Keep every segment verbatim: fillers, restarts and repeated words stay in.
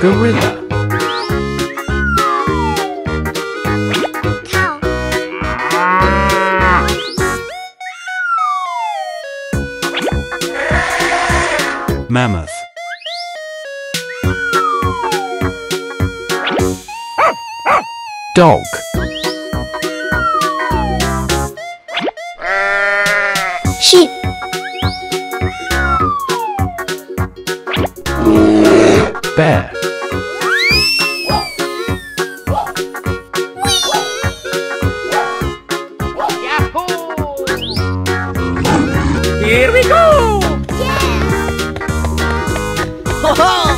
Gorilla. Cow. Mammoth. Dog. Sheep. Bear. Here we go! Yeah! Ho ho!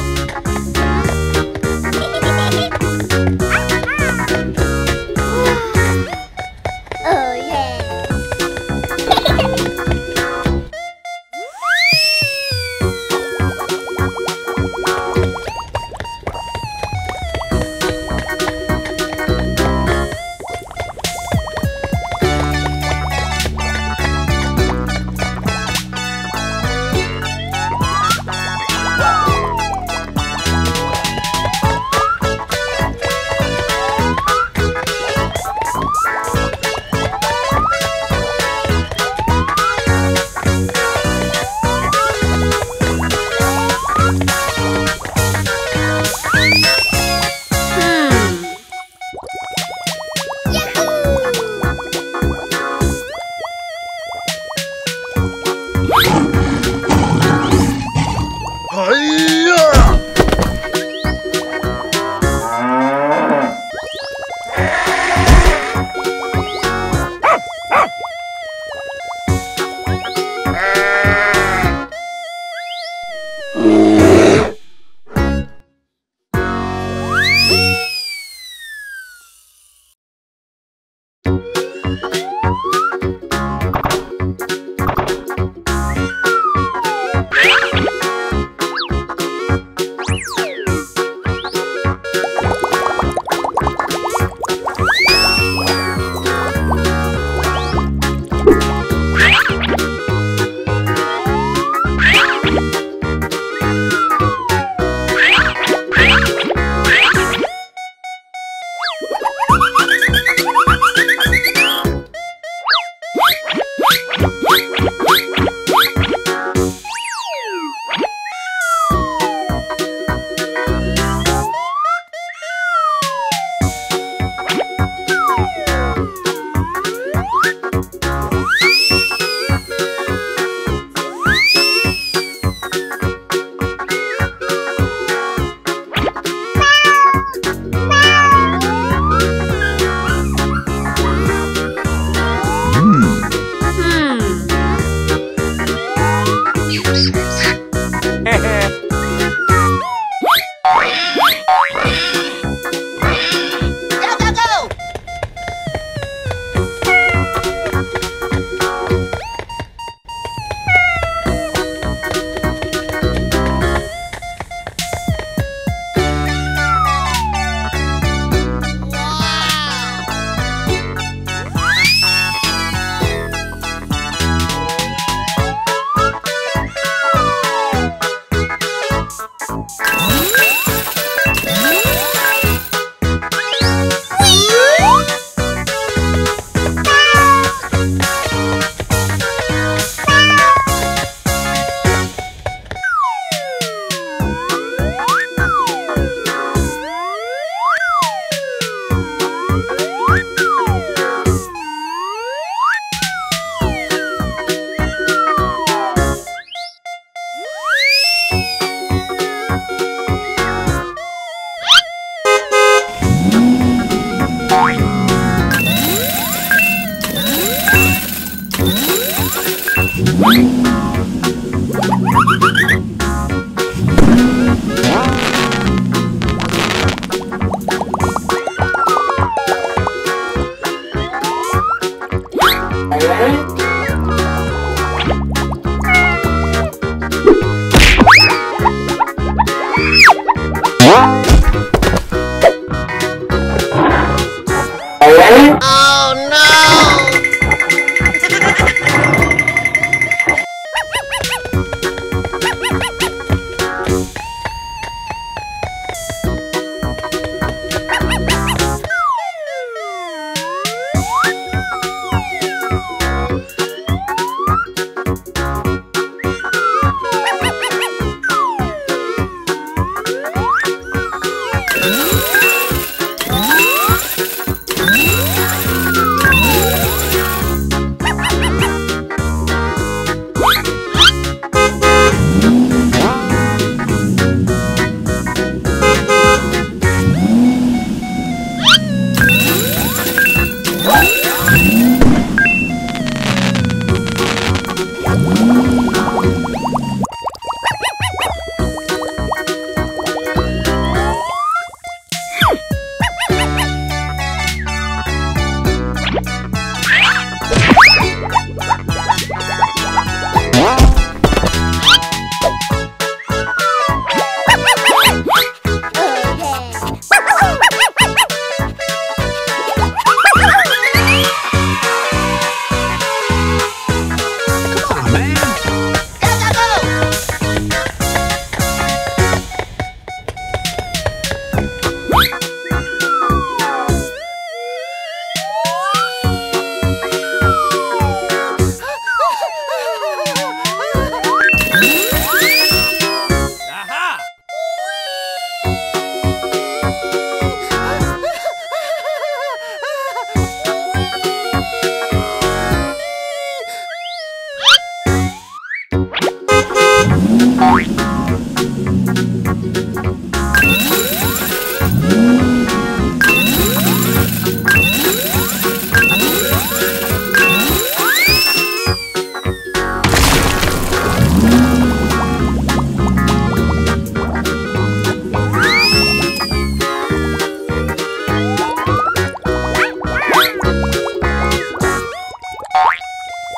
Oh All right.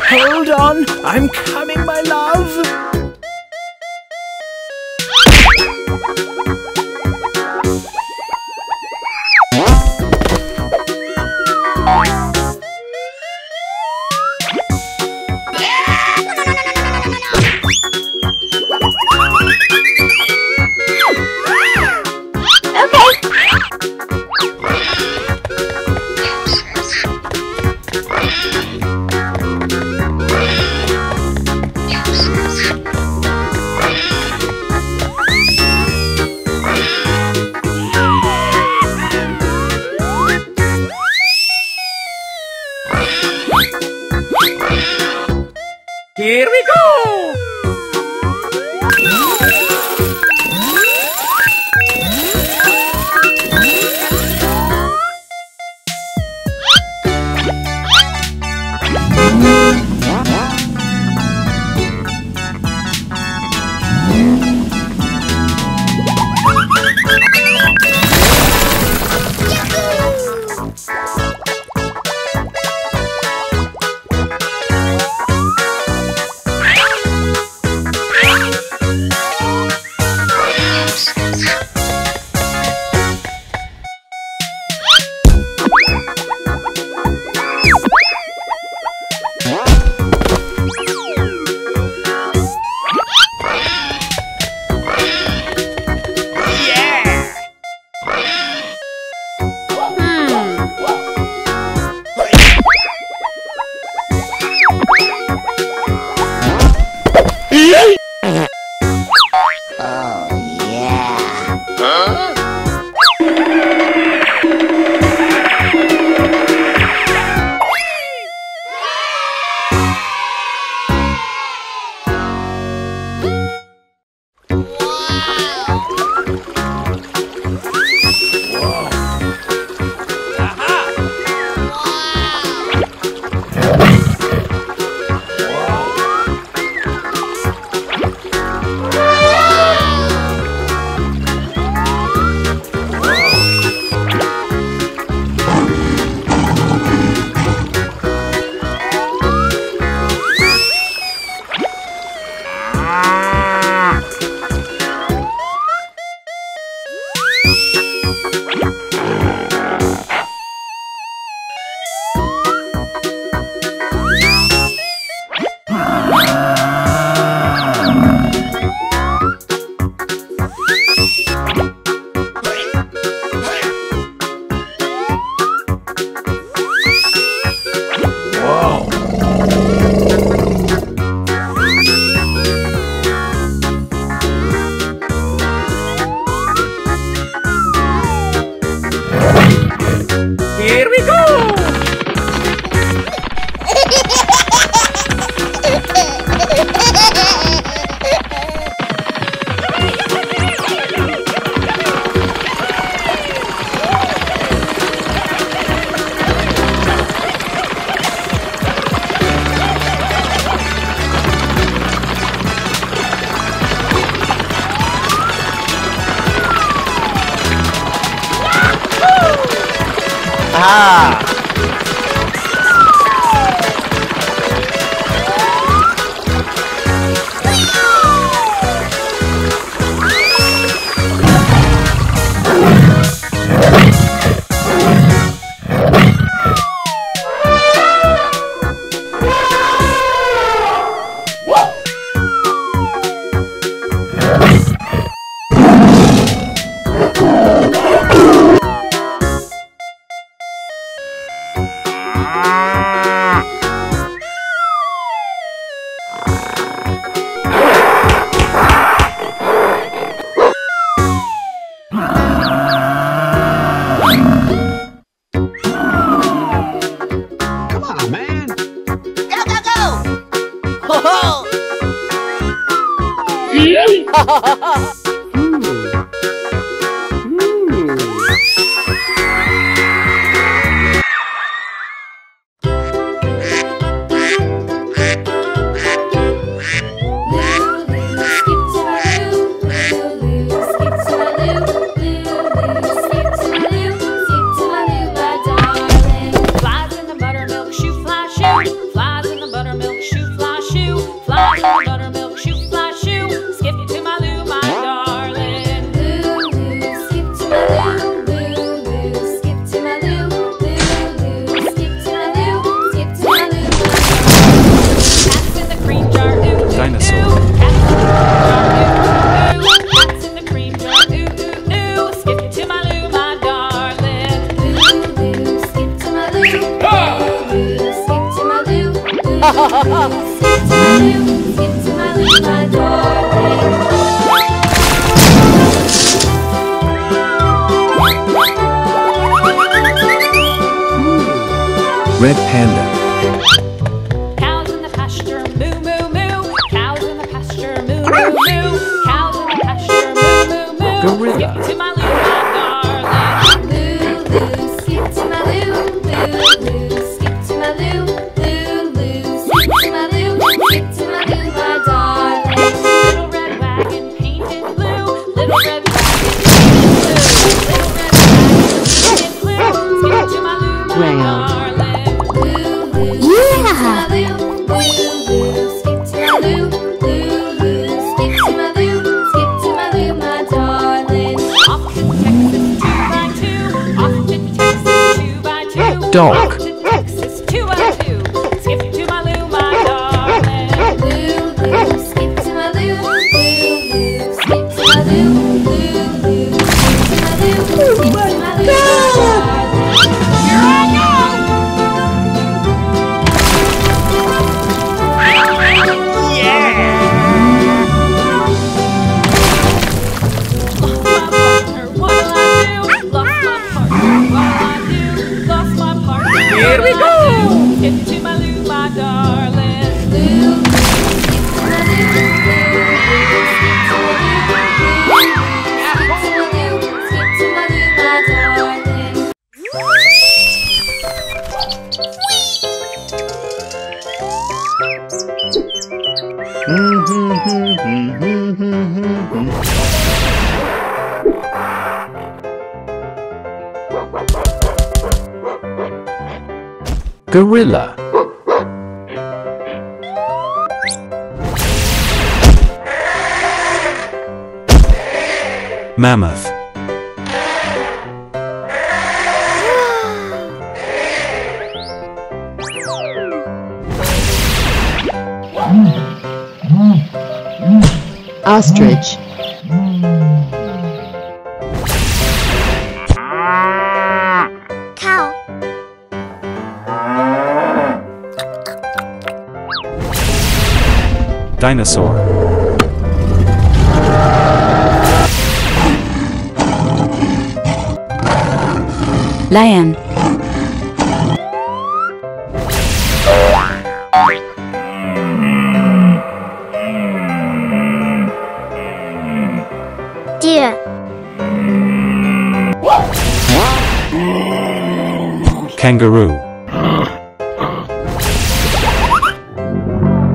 Hold on, I'm coming, my love! Here we go! Aha! Red Panda. Cows in the pasture, moo moo moo. Cows in the pasture, moo moo moo. Cows in the pasture, moo moo moo. Gorilla. Skip to my loo, my darling. Loo loo, skip to my loo. Loo loo, skip to my loo. Loo loo, skip to my loo. Skip to my loo, my darling. Little red wagon painted blue. Little red wagon painted blue. Little red wagon painted blue. Skip to my loo, my darling. Dog. Texas two oh two. Skip to my loo, my darling. Loo loo, skip to my loo. Loo loo, skip to my loo. Loo loo, skip to my loo. Skip to my loo, my darling. Here I go! Yeah! Lost my partner, what'll I do? Lost my partner, what'll I do? Lost my partner. Here we go! Skip to my loo, my darling. Loo loo, skip to my loo. Loo loo, skip to my loo. Loo loo, skip to my loo, my darling. Gorilla. Mammoth. Ostrich. Dinosaur. Lion. Deer. Kangaroo.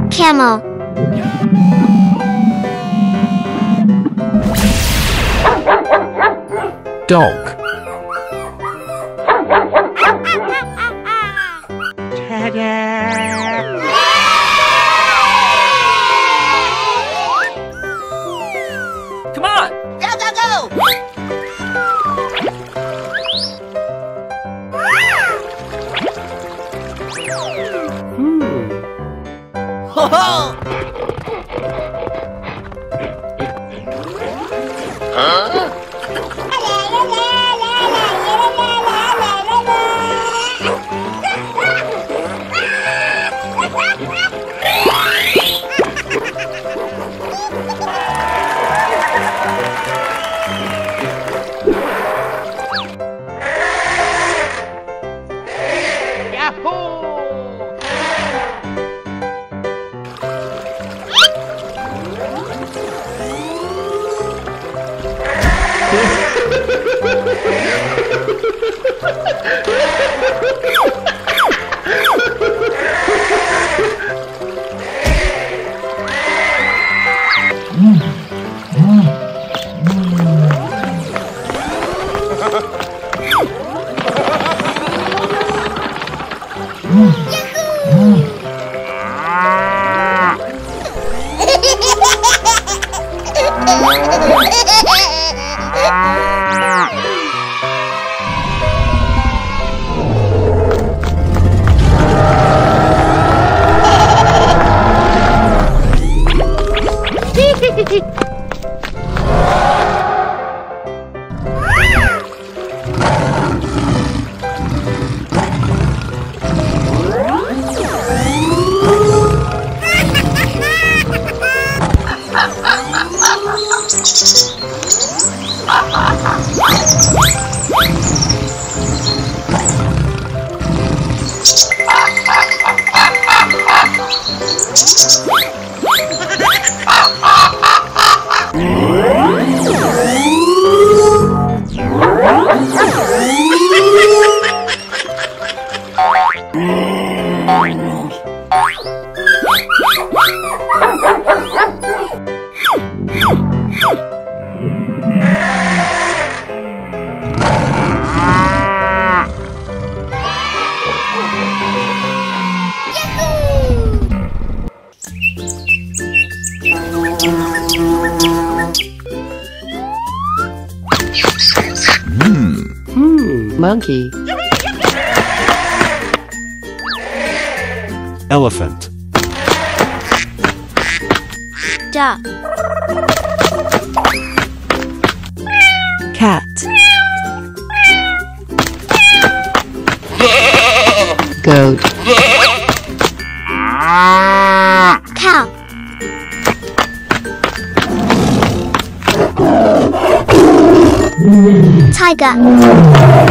Camel. Dog. Monkey. Elephant. Duck. Cat. Goat. Cow. Tiger.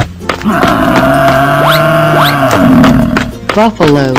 Buffalo.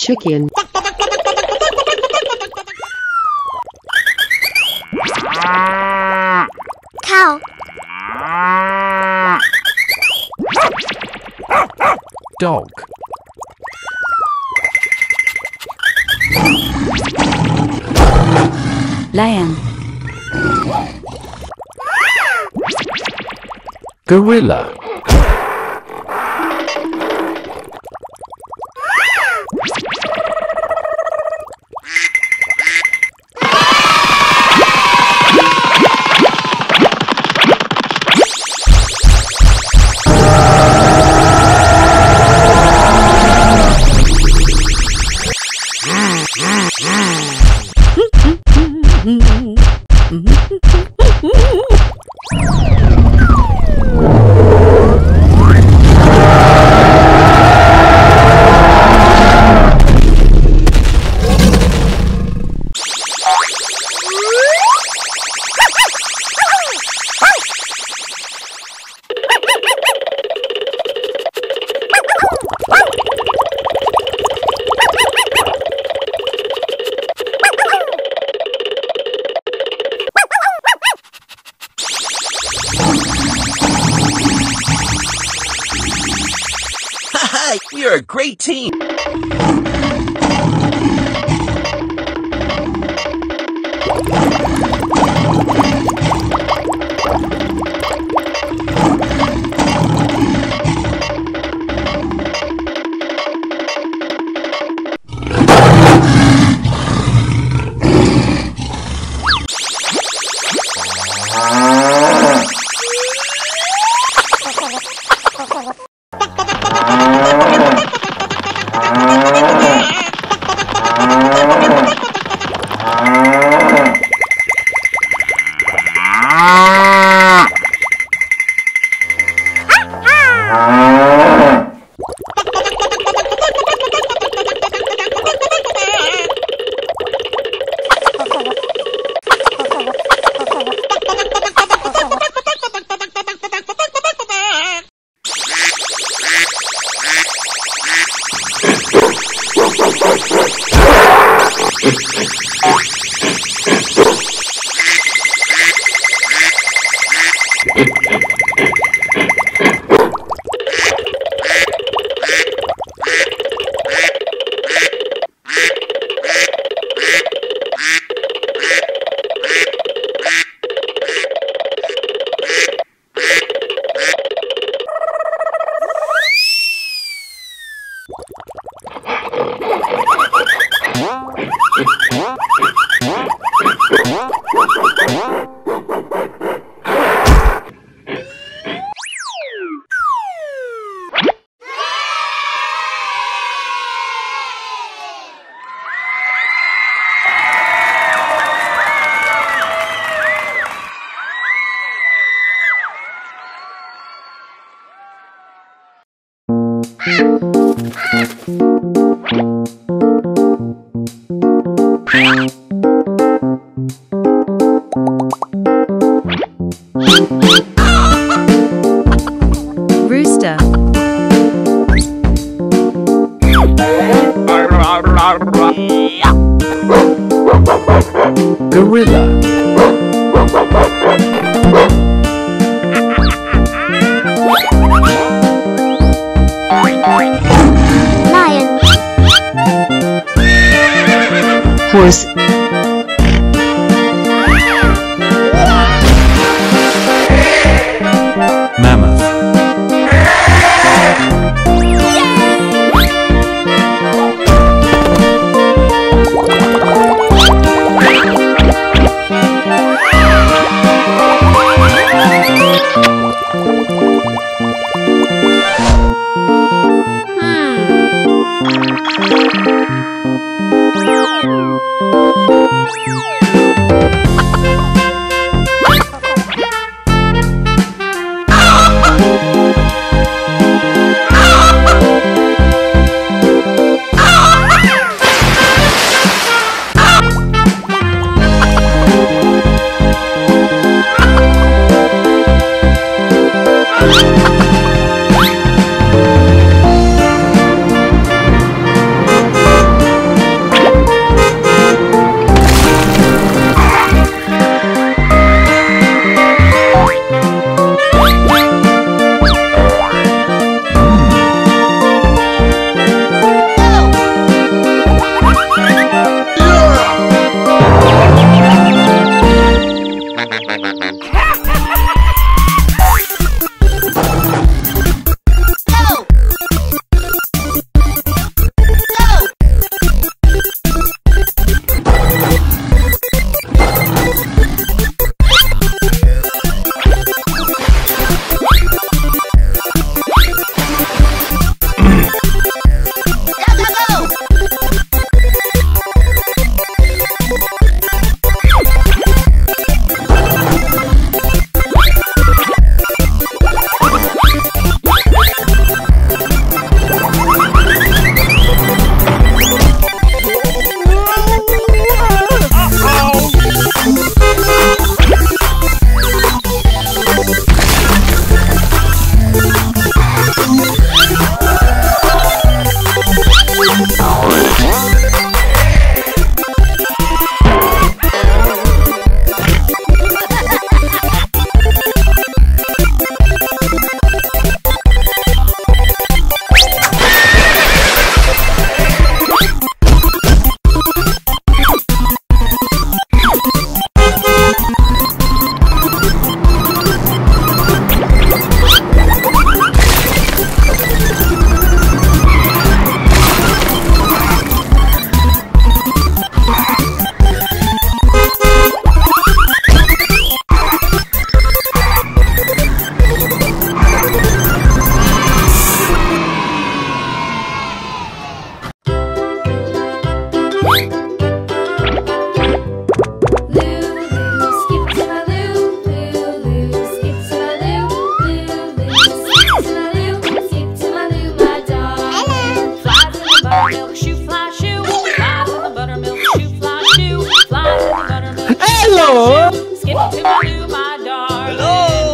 Chicken. now. Dog. Lion. Gorilla. Hello. Skip to my new, my darling. Hello.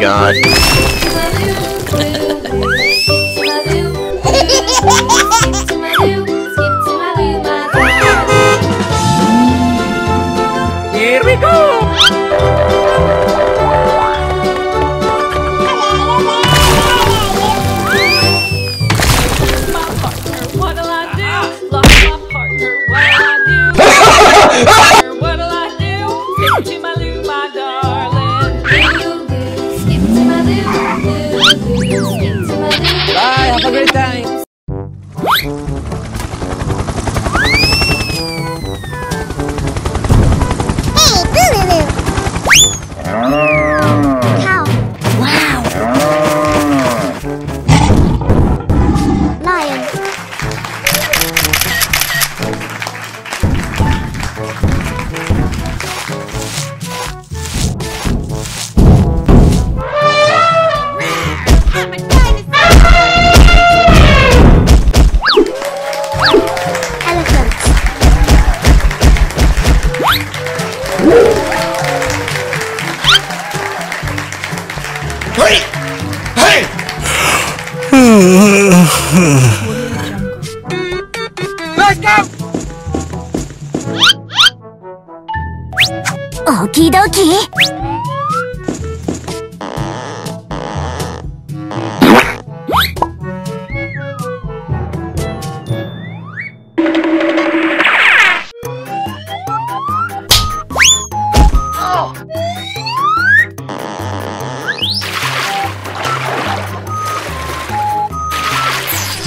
God. Here we go!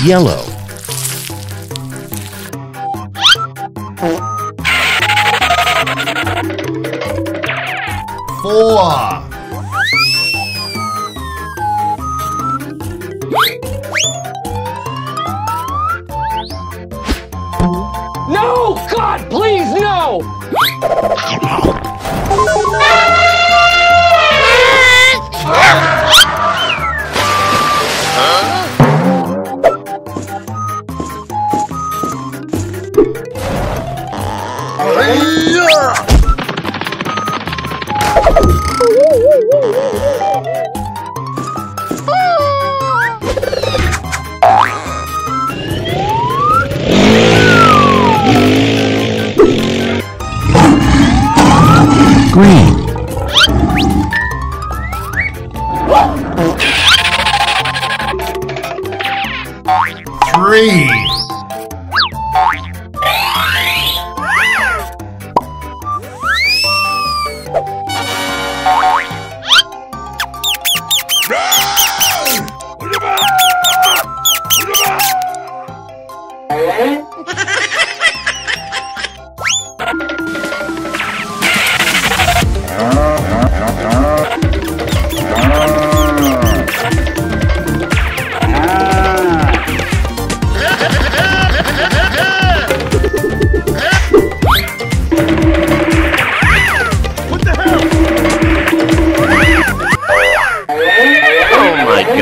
Yellow. Four. No! God, please, no!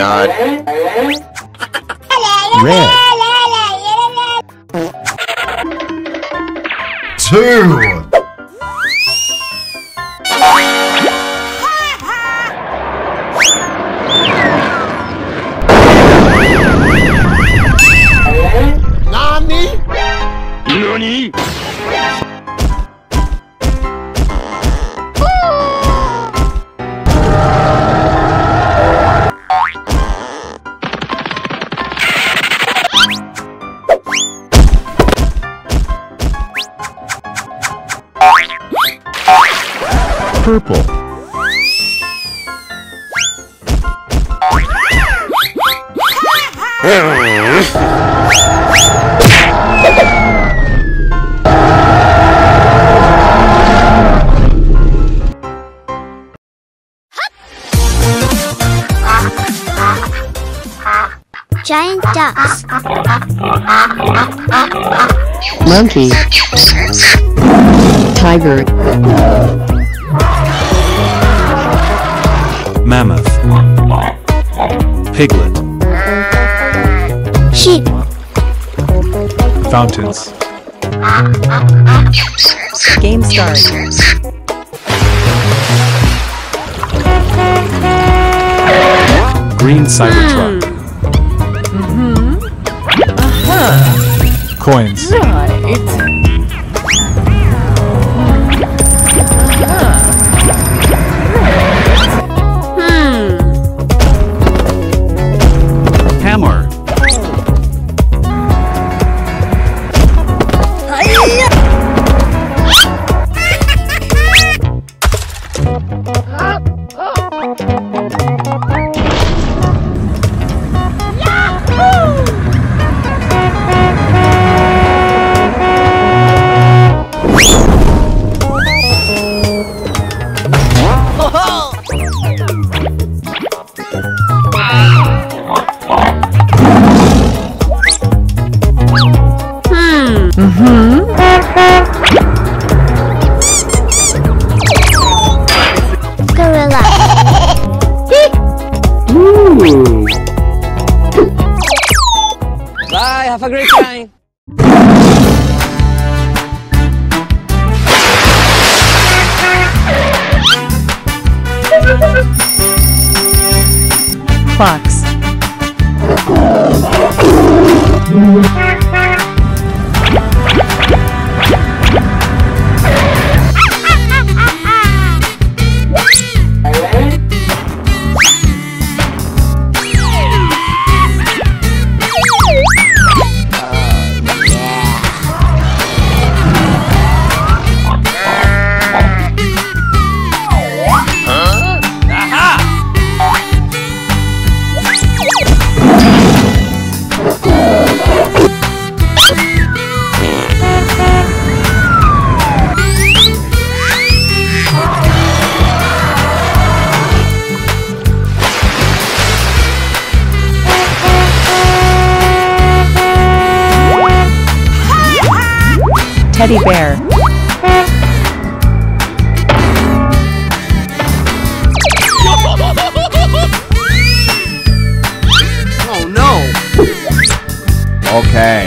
god. Red. Two. Nani? Nani? Purple. Giant ducks. Monkey. Tiger. Mammoth. Piglet. Sheep. Fountains. Game starts. Green Cybertruck. Mm-hmm. Uh-huh. Coins. Right. Fox. Teddy bear. Oh no. Okay.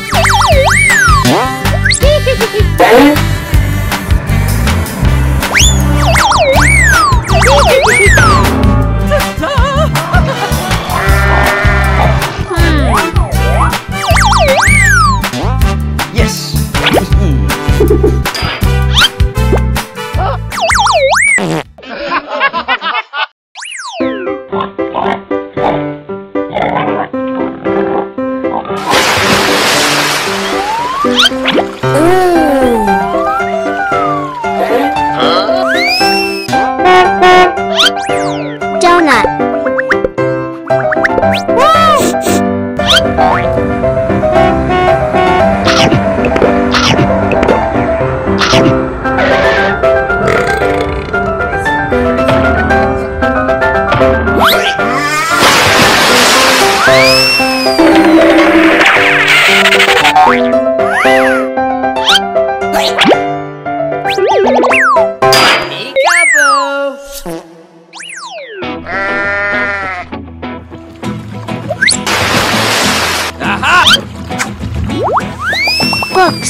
box.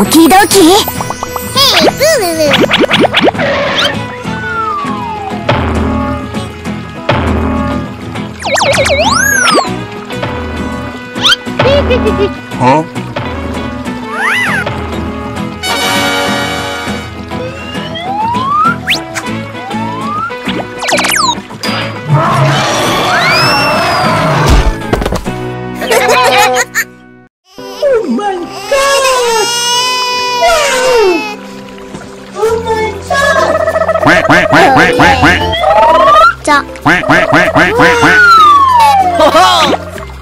Okie dokie. Hey, Booloo. Huh?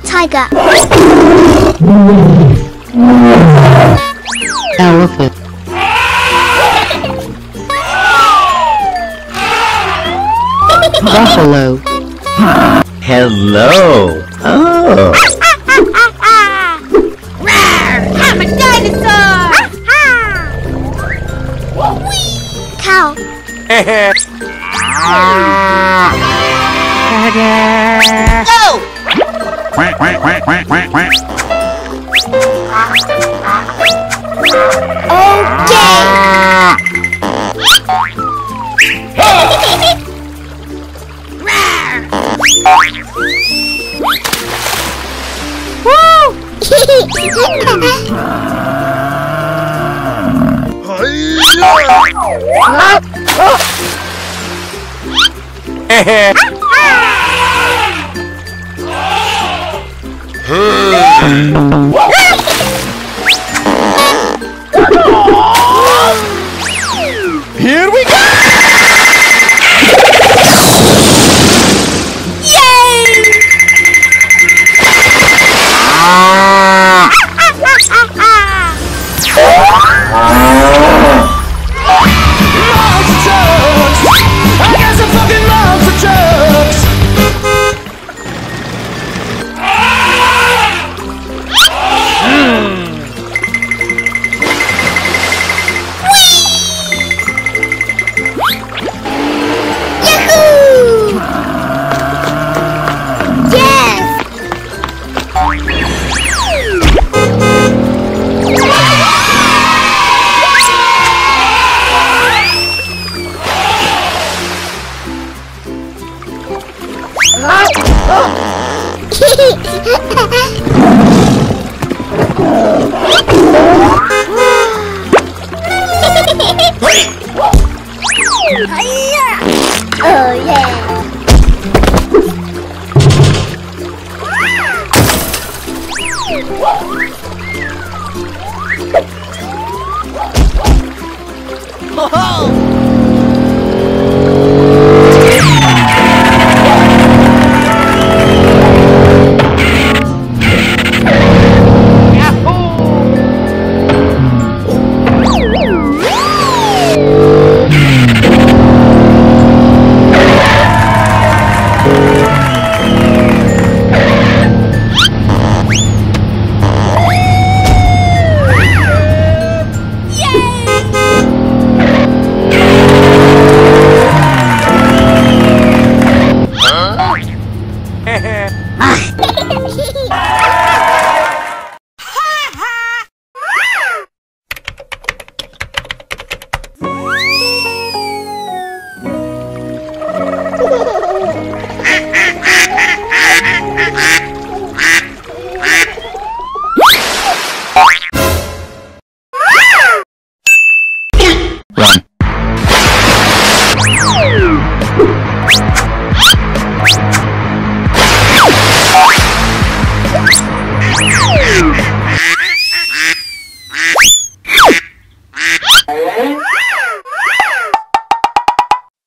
Tiger. Elephant. Buffalo. Hello. Oh. I'm a dinosaur. Cow. Go. Quack, quack, quack, quack, quack, quack. Okay. Woo! Here we go! Yay! Lots of jokes! I got some fucking lots of jokes!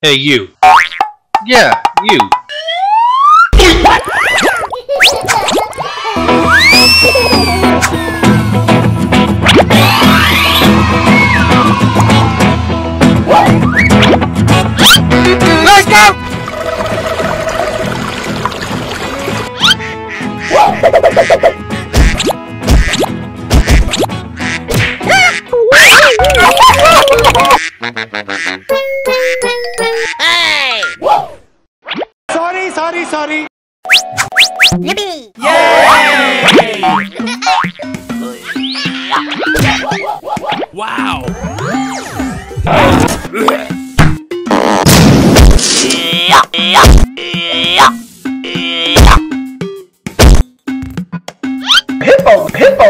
Hey, you. Yeah, you. Let's go! Sorry. Yippee! Yay! Wow! Hippo! Hippo!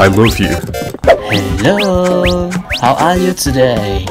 I love you. Hello, how are you today?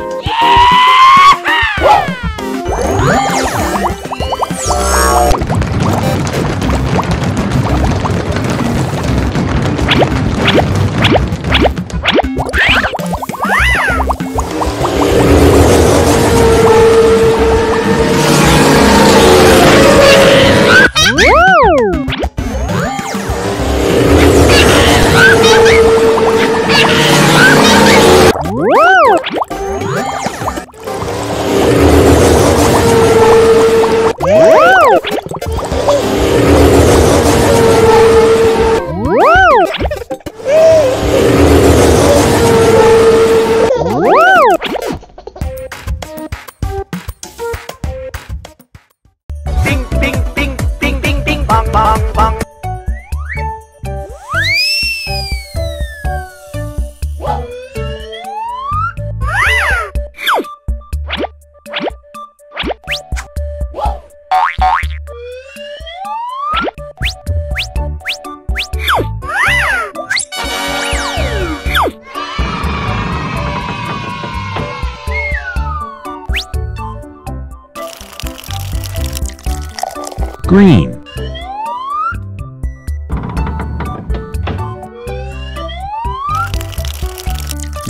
Green.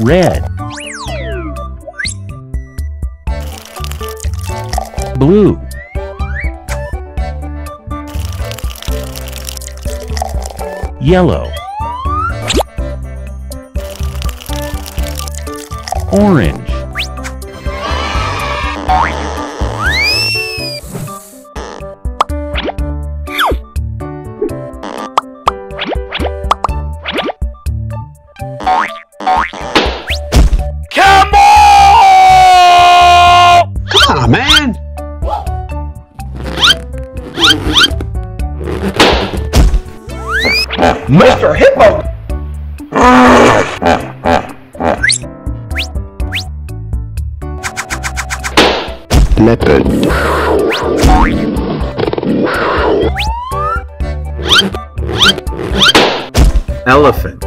Red. Blue. Yellow. Orange. Mister Hippo! Leopard. Elephant.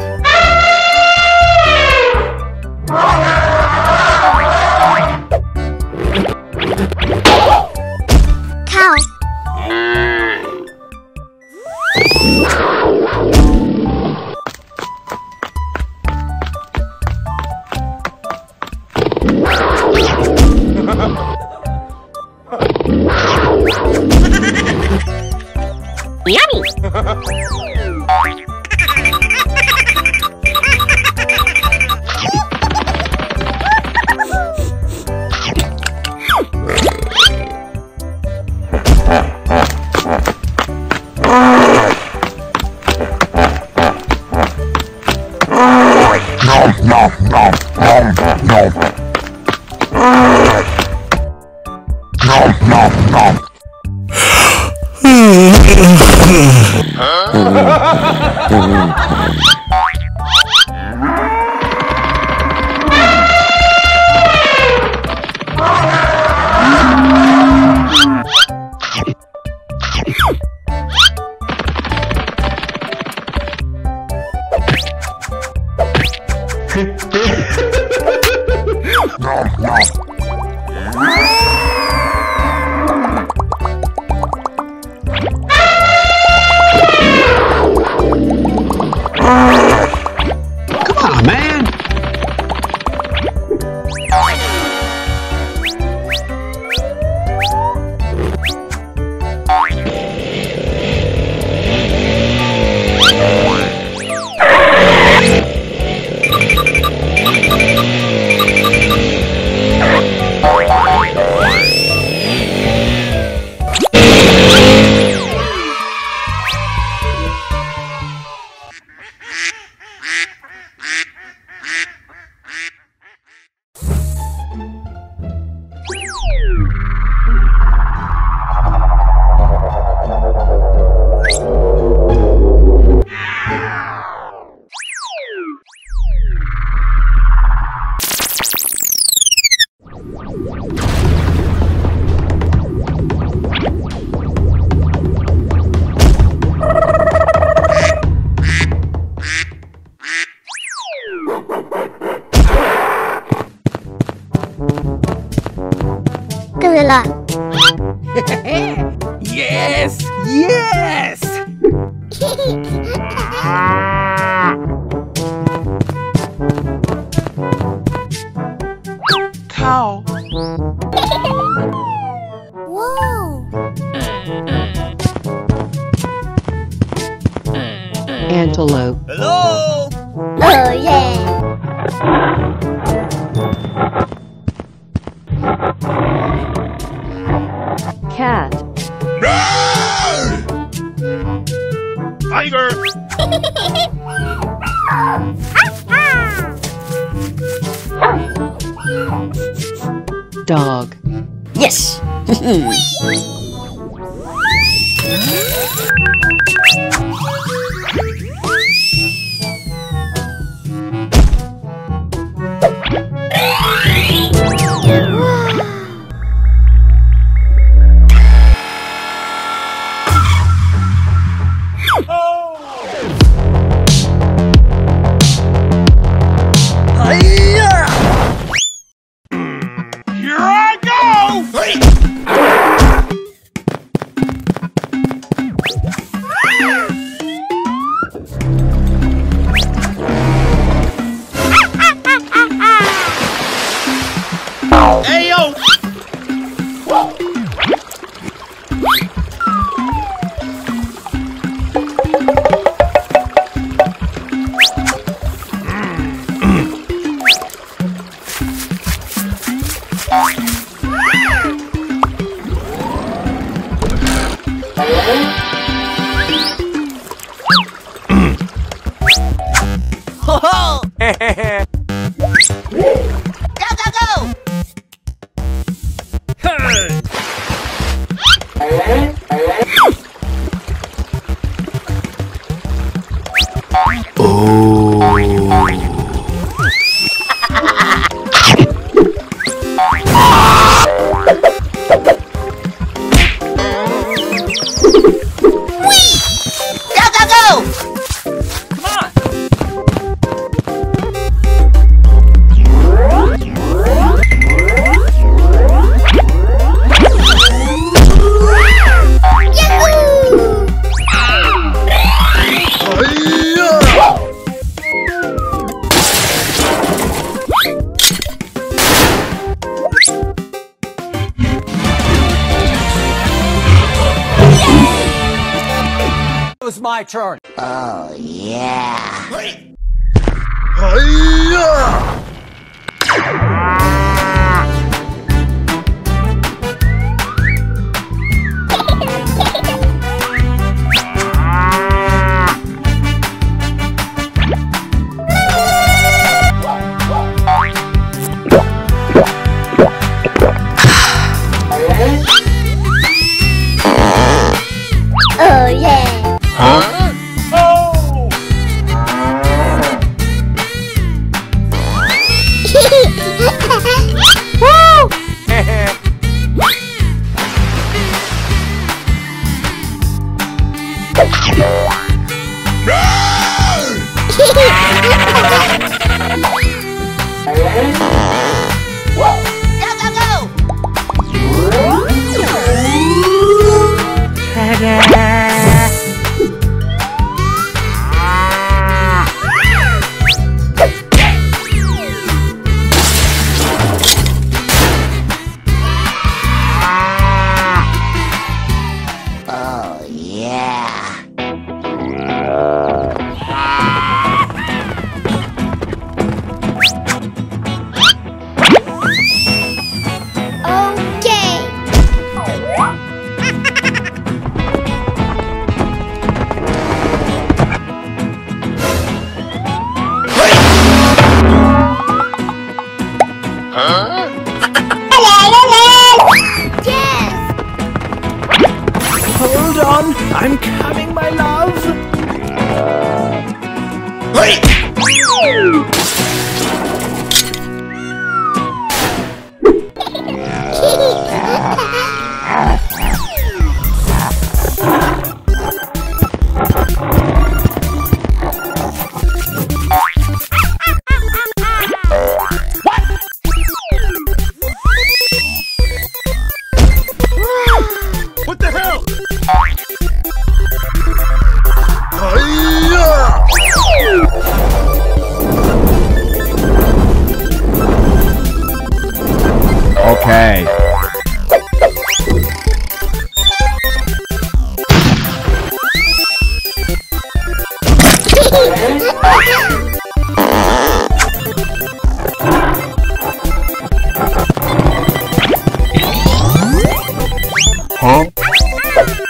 Huh? Yahoo!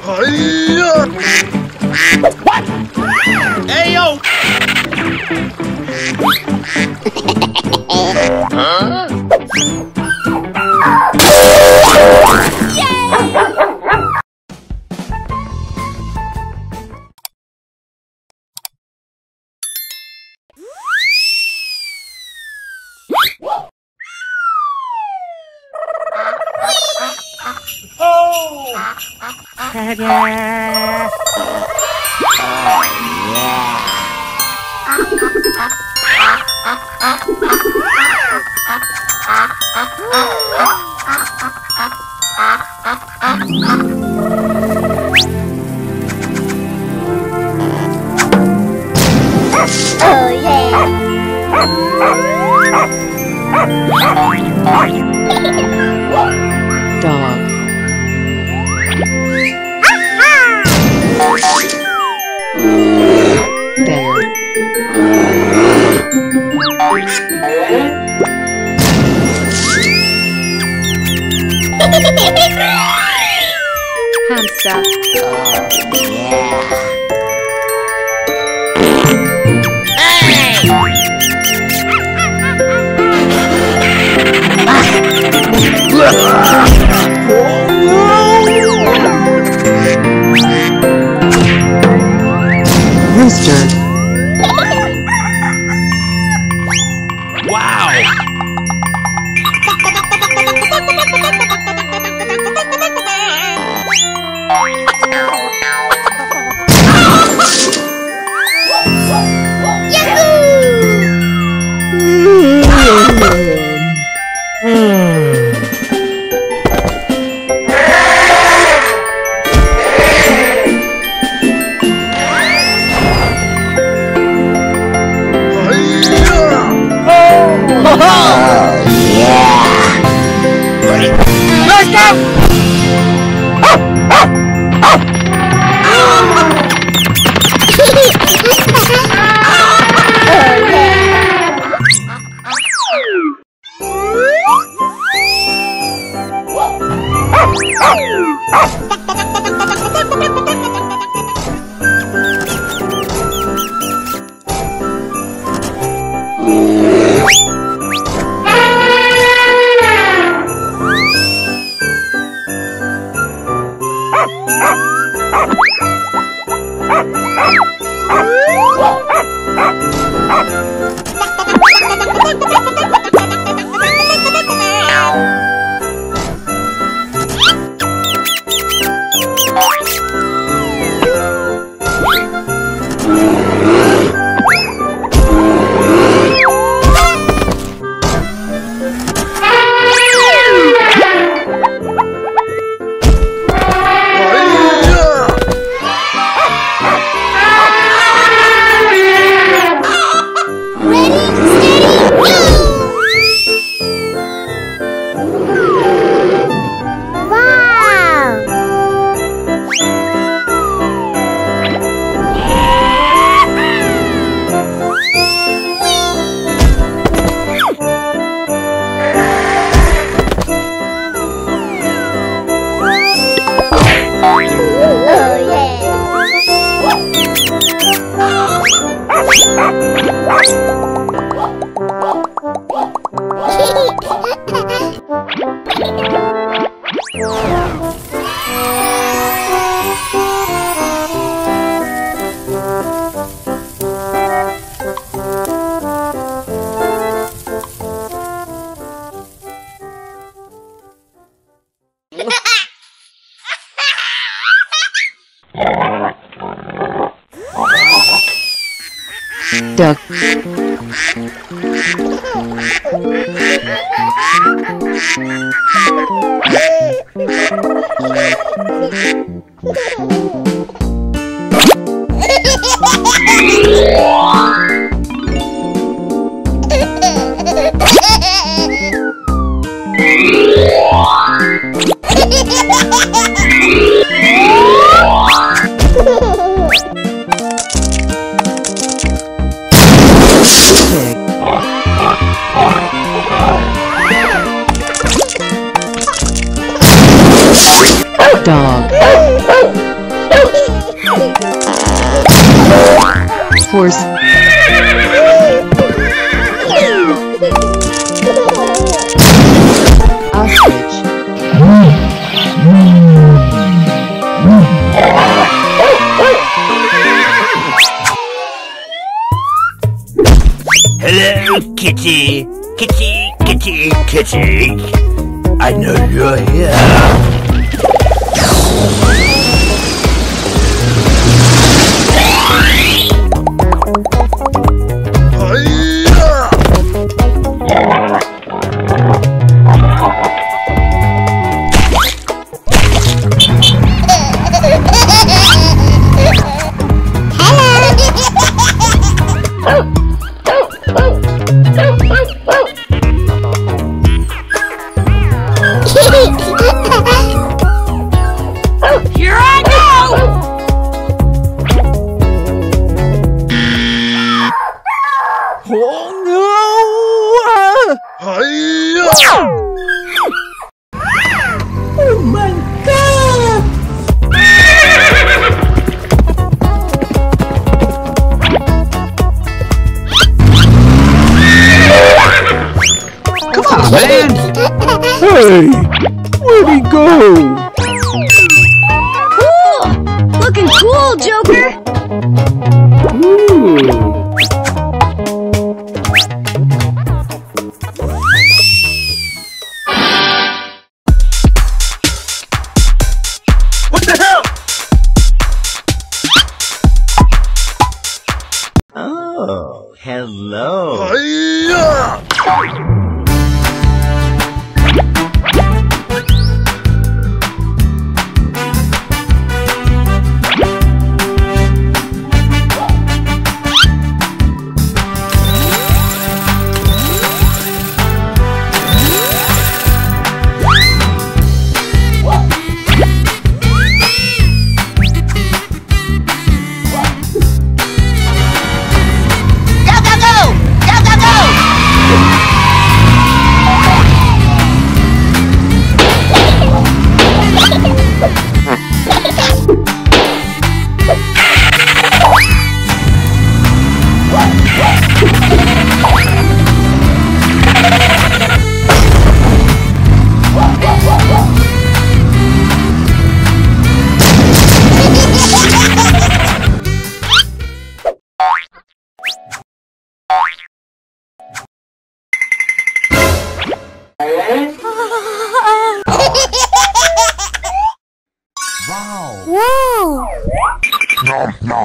What? Hey yo! Huh? Duck. Dog. Horse. Ostrich. Hello, kitty. Kitty, kitty, kitty. I know you're here.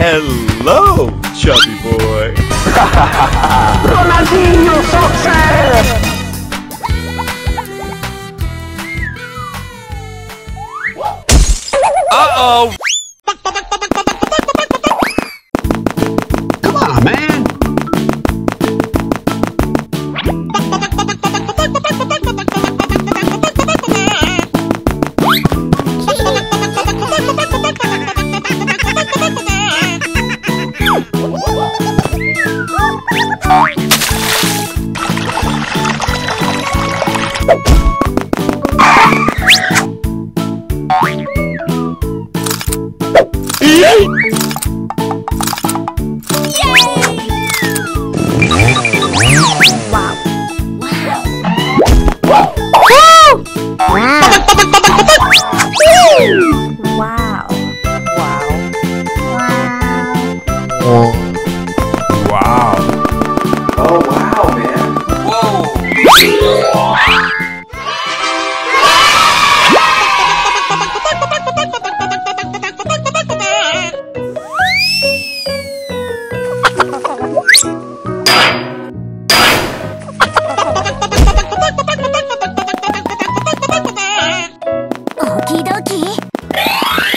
Hello, chubby boy. Ronaldinho success. Uh-oh. Come on, man. Okie dokie. Huh?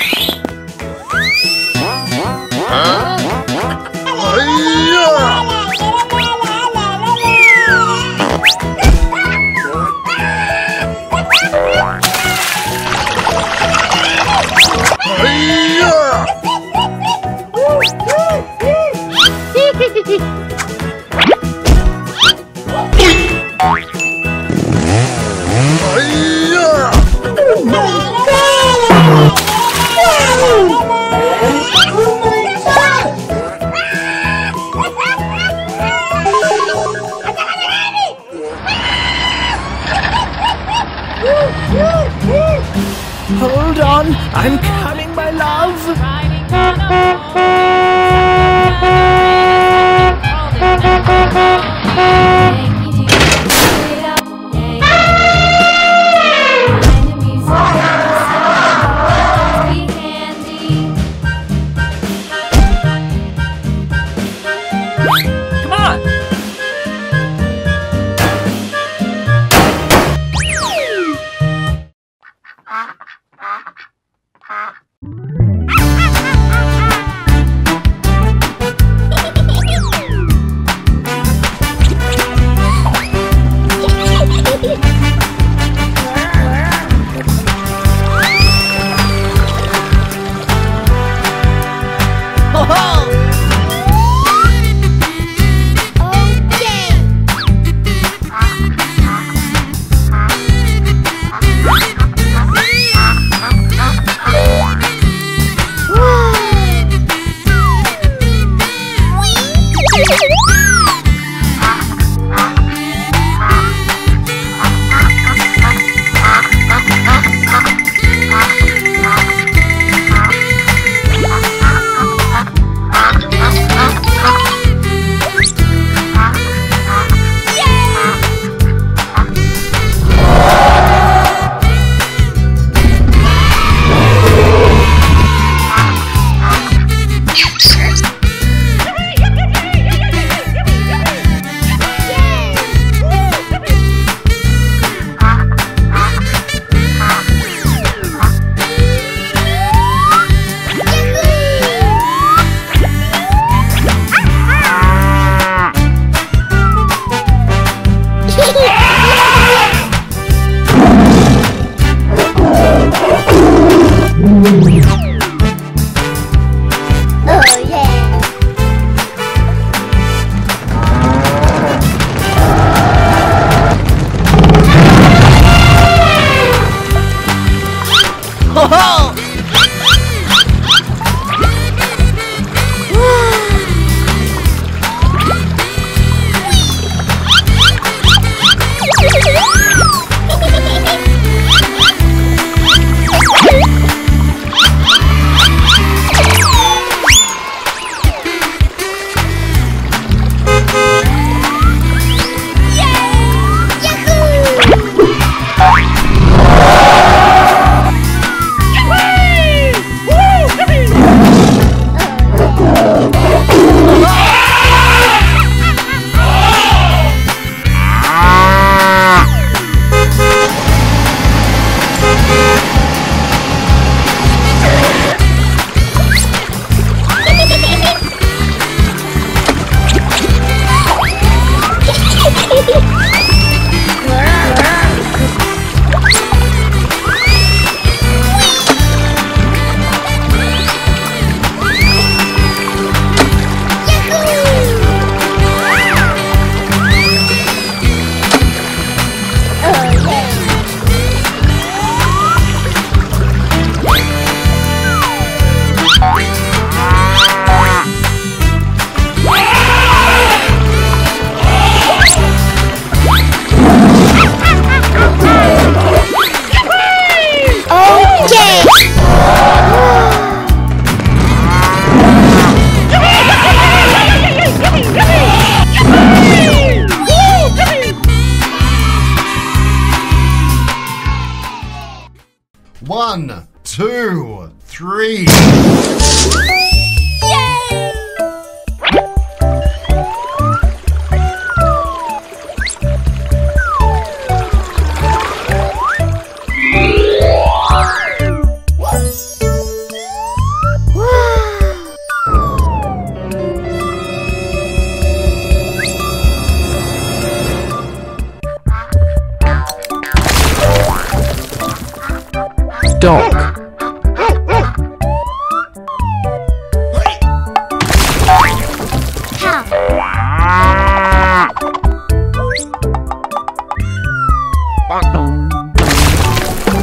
Dog.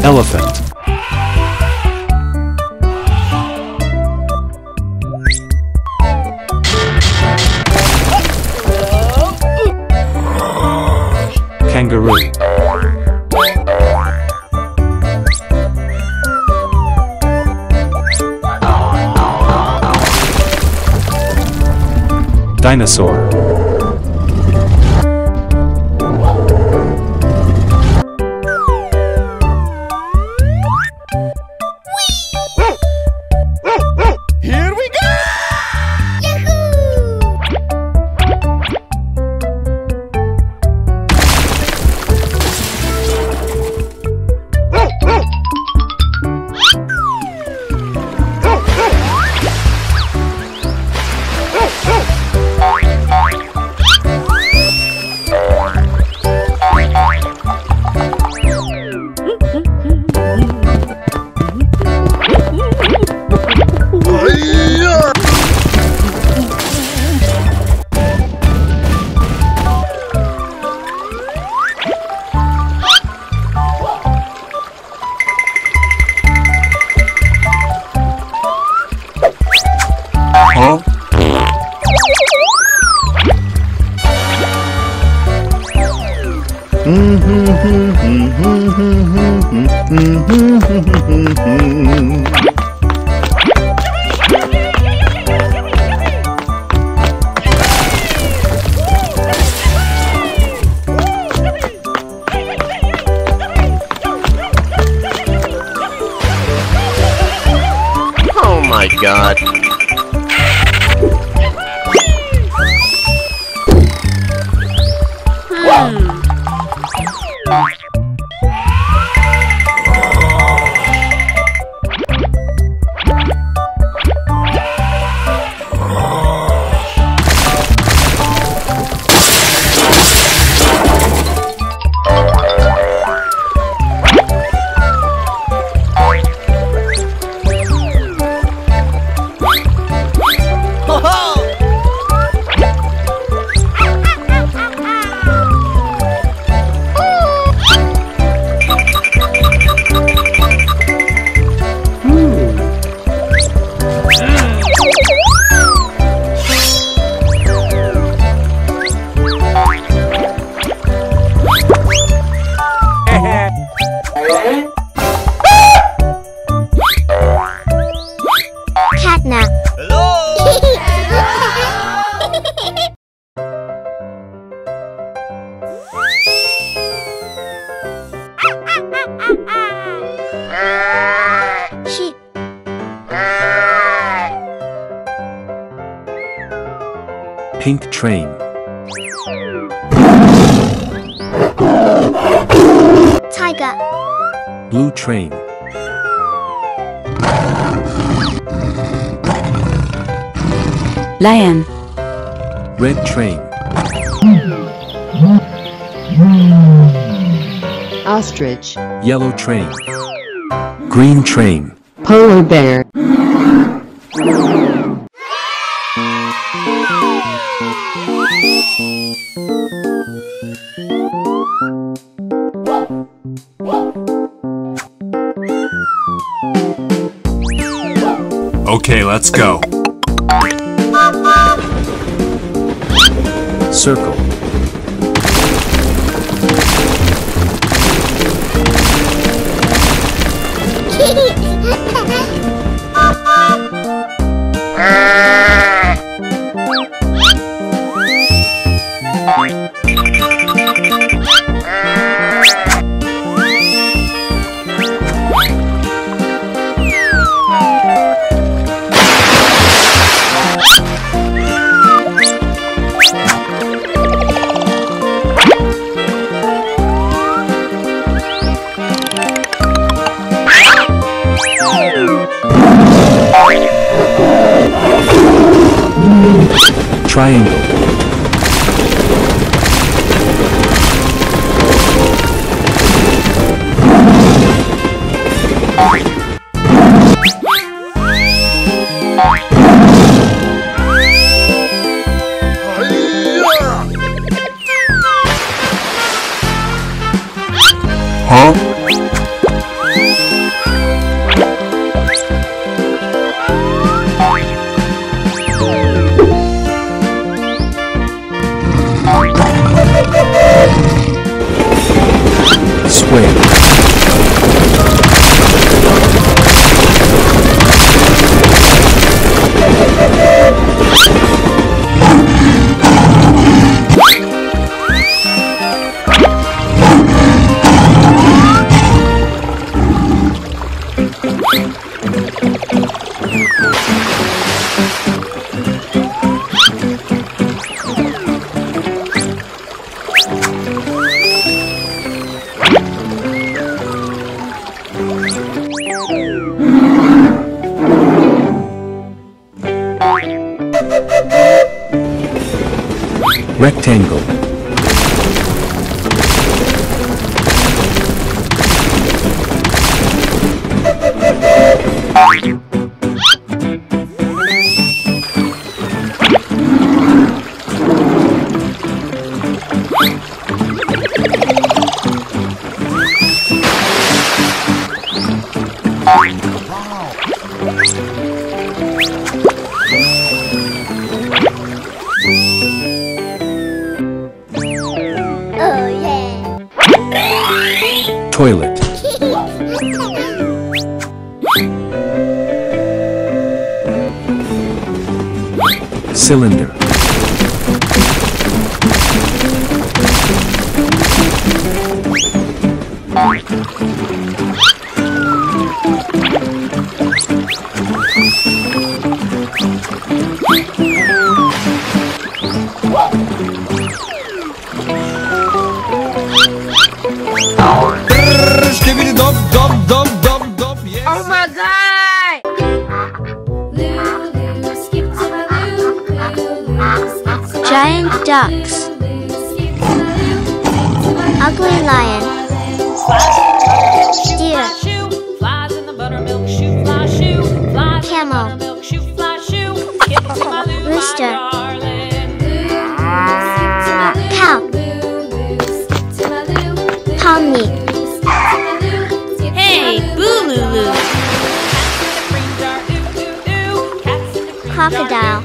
Elephant. Kangaroo. Dinosaur. Here we go! Oh my God. Pink train. Tiger. Blue train. Lion. Red train. Ostrich. Yellow train. Green train. Polar bear. Okay, let's go. Circle. Triangle. Oink. Rectangle. Toilet. Cylinder. Giant ducks, ugly lion, deer, camel, rooster, cow, palm meat. Hey, boo-loo-loo. Crocodile.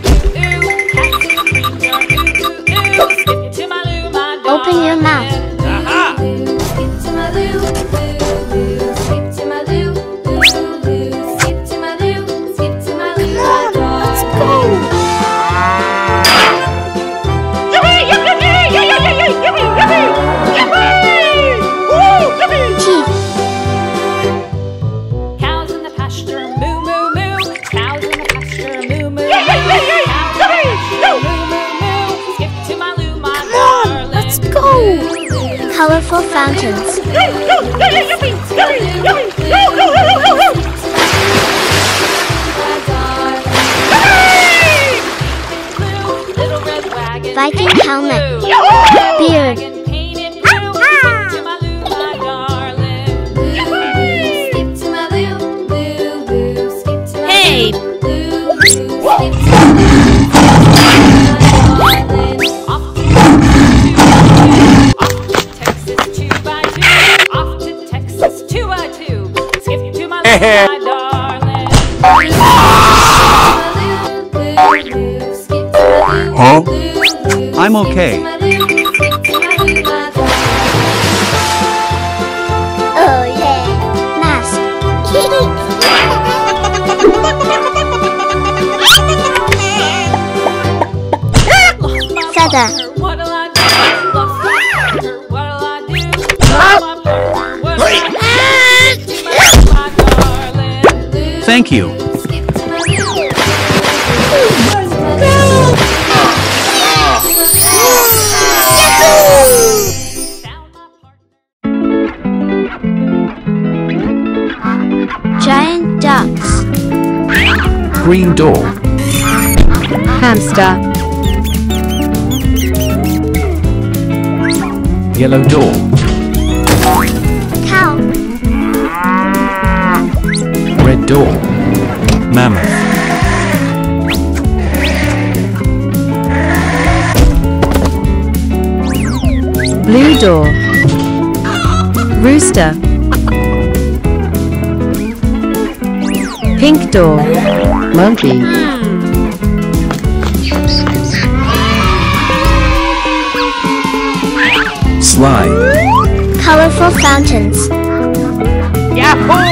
Open your mouth. Aha! Cows in the pasture, moo moo moo. Cows in the pasture, moo moo moo. Skip to my loo, my darling. Let's go! Colorful fountains. Viking helmet. Beard. Hey! Huh? I'm okay. Oh yeah. Mask. Feather. Thank you. Giant ducks. Green door. Hamster. Yellow door. Cow. Red door. Mammoth. Blue door. Rooster. Pink door. Monkey. Slime. Colorful fountains. Yahoo!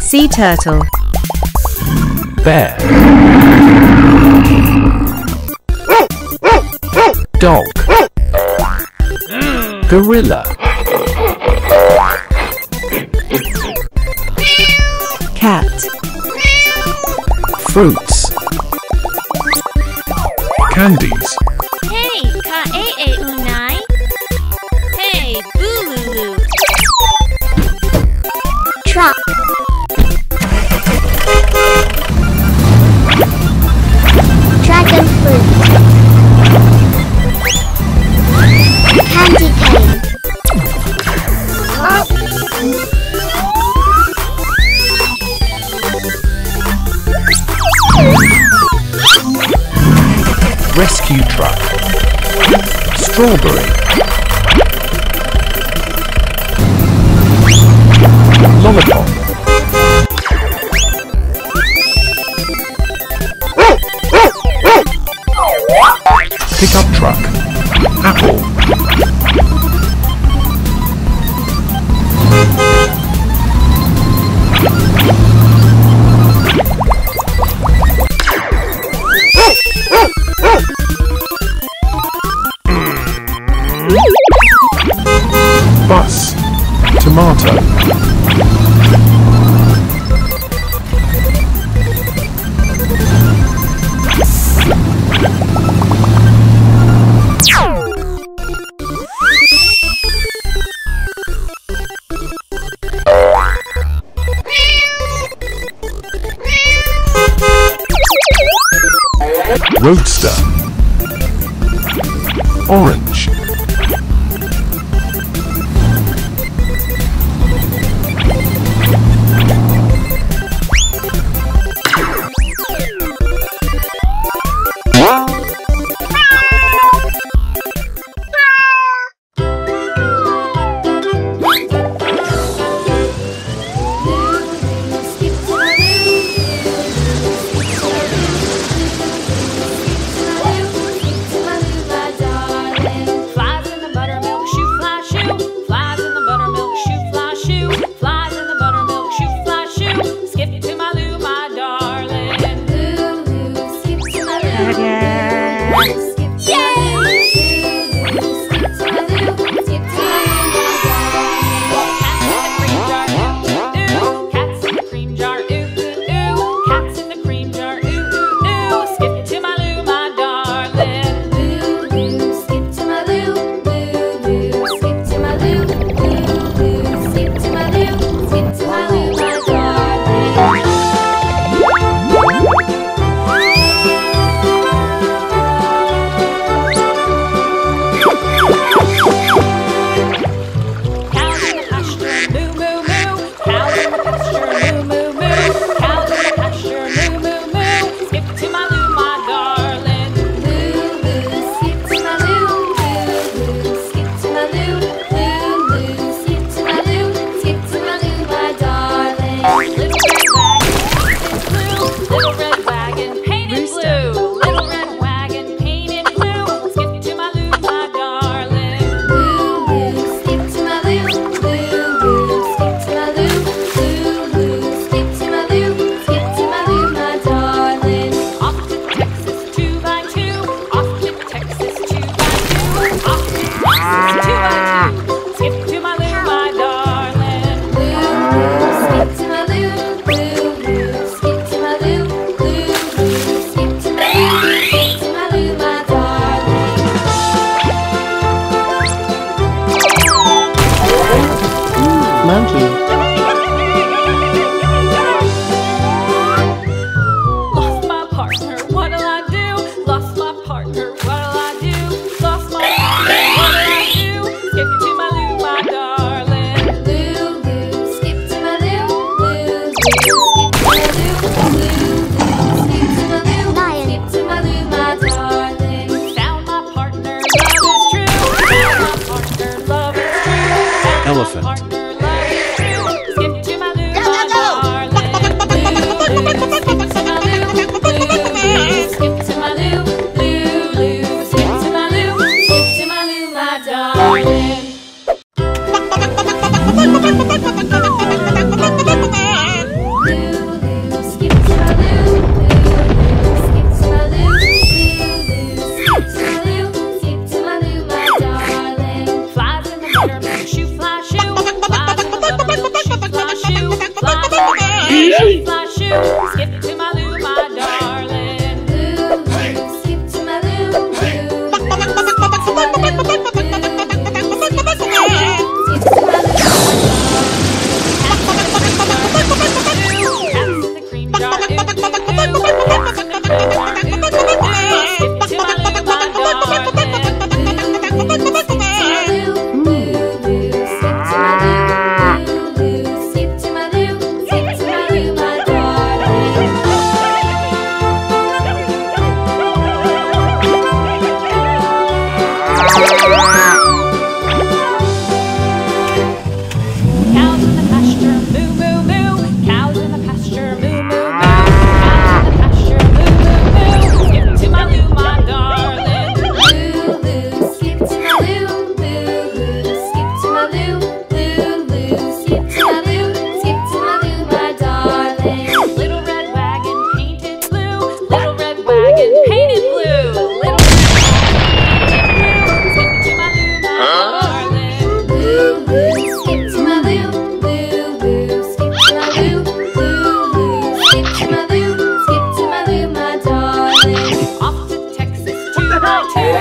Sea turtle. Bear. Dog. Gorilla. Cat. Fruits. Candies. Hey, kaee unai. Hey, bululu. Truck. Dragon fruit. Candy cane. Oh. Rescue truck. Strawberry. Lollipop. Pickup truck. Apple. Bus. Tomato. Roadster. Orange.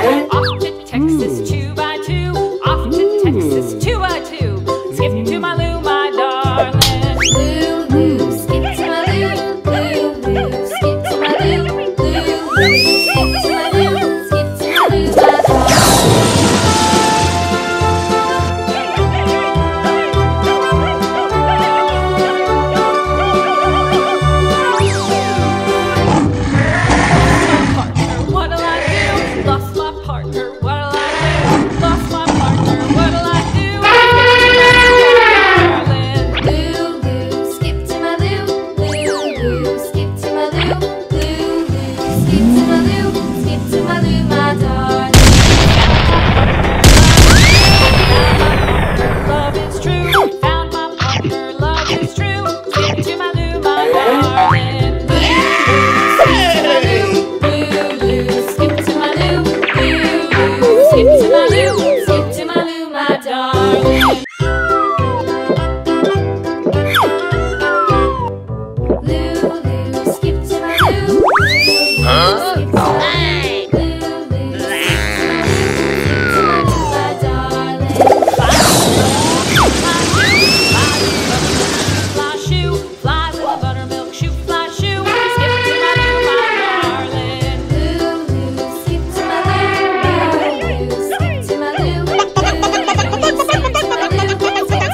Off to Texas, two by two. Off to Texas, two by two. Skip to my loo, my darling. Loo, loo, skip to my loo. Loo, loo, skip to my loo. Loo, loo, skip to my loo. Skip to my loo, my darling. What'll I do? Lost my partner. What'll I do? Lost my partner. What'll I do? Loo, loo, skip to my loo. Loo, loo, skip to my loo. Loo, loo, skip to my loo. Skip to my loo, my darling. Love is true. Found my partner. Love is true. Skip to my loo, my darling. Loo, loo, skip to my loo. Loo, loo, skip to my loo. Loo, loo, skip to my loo. Skip to my loo, my darling. Loo, loo, skip to my loo. Huh? Skip to my loo. Loo, loo, skip to my loo, my darling. Fly, shoe, fly, with a buttermilk shoe, fly, shoe. Skip to my loo, my darling. Loo, loo, skip to my loo. Loo, loo, skip to my loo. Loo, loo, skip to my loo. Skip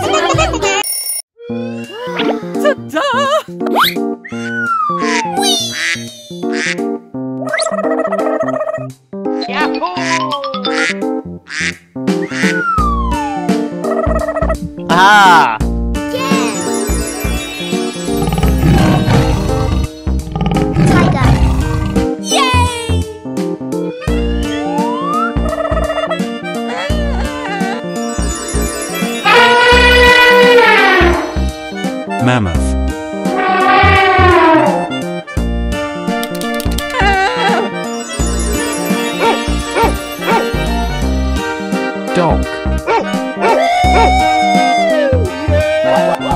to my loo, my Ah! Mammoth. Dog. Cow.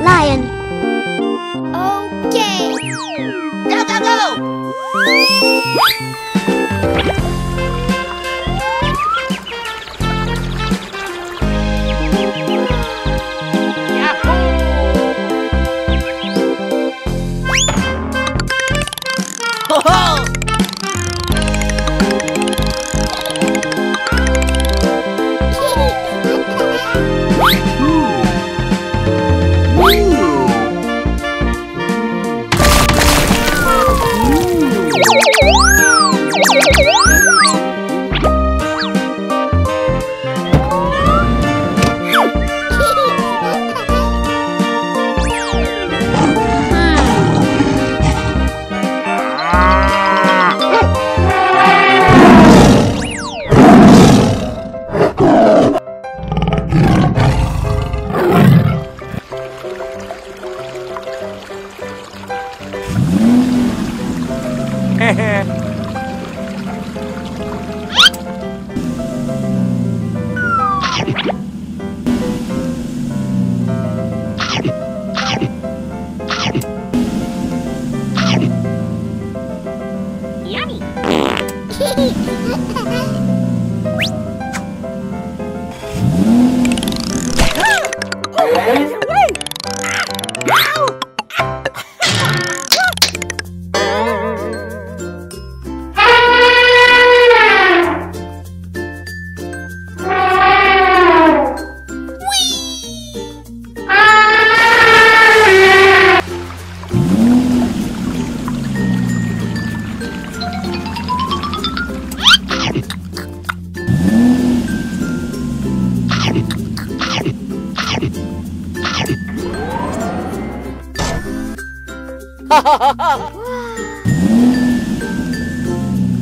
Lion. Okay. Go, go, go.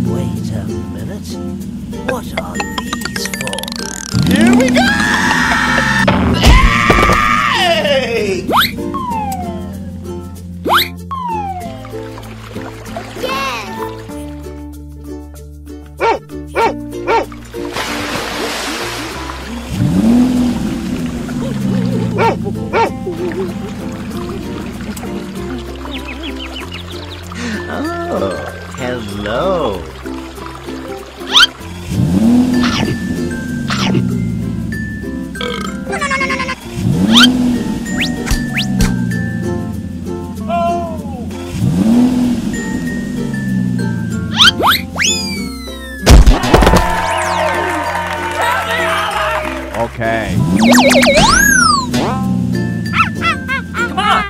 Wait a minute. What are these for? Here we go! Yay! Yes! Oh. Okay. Come on.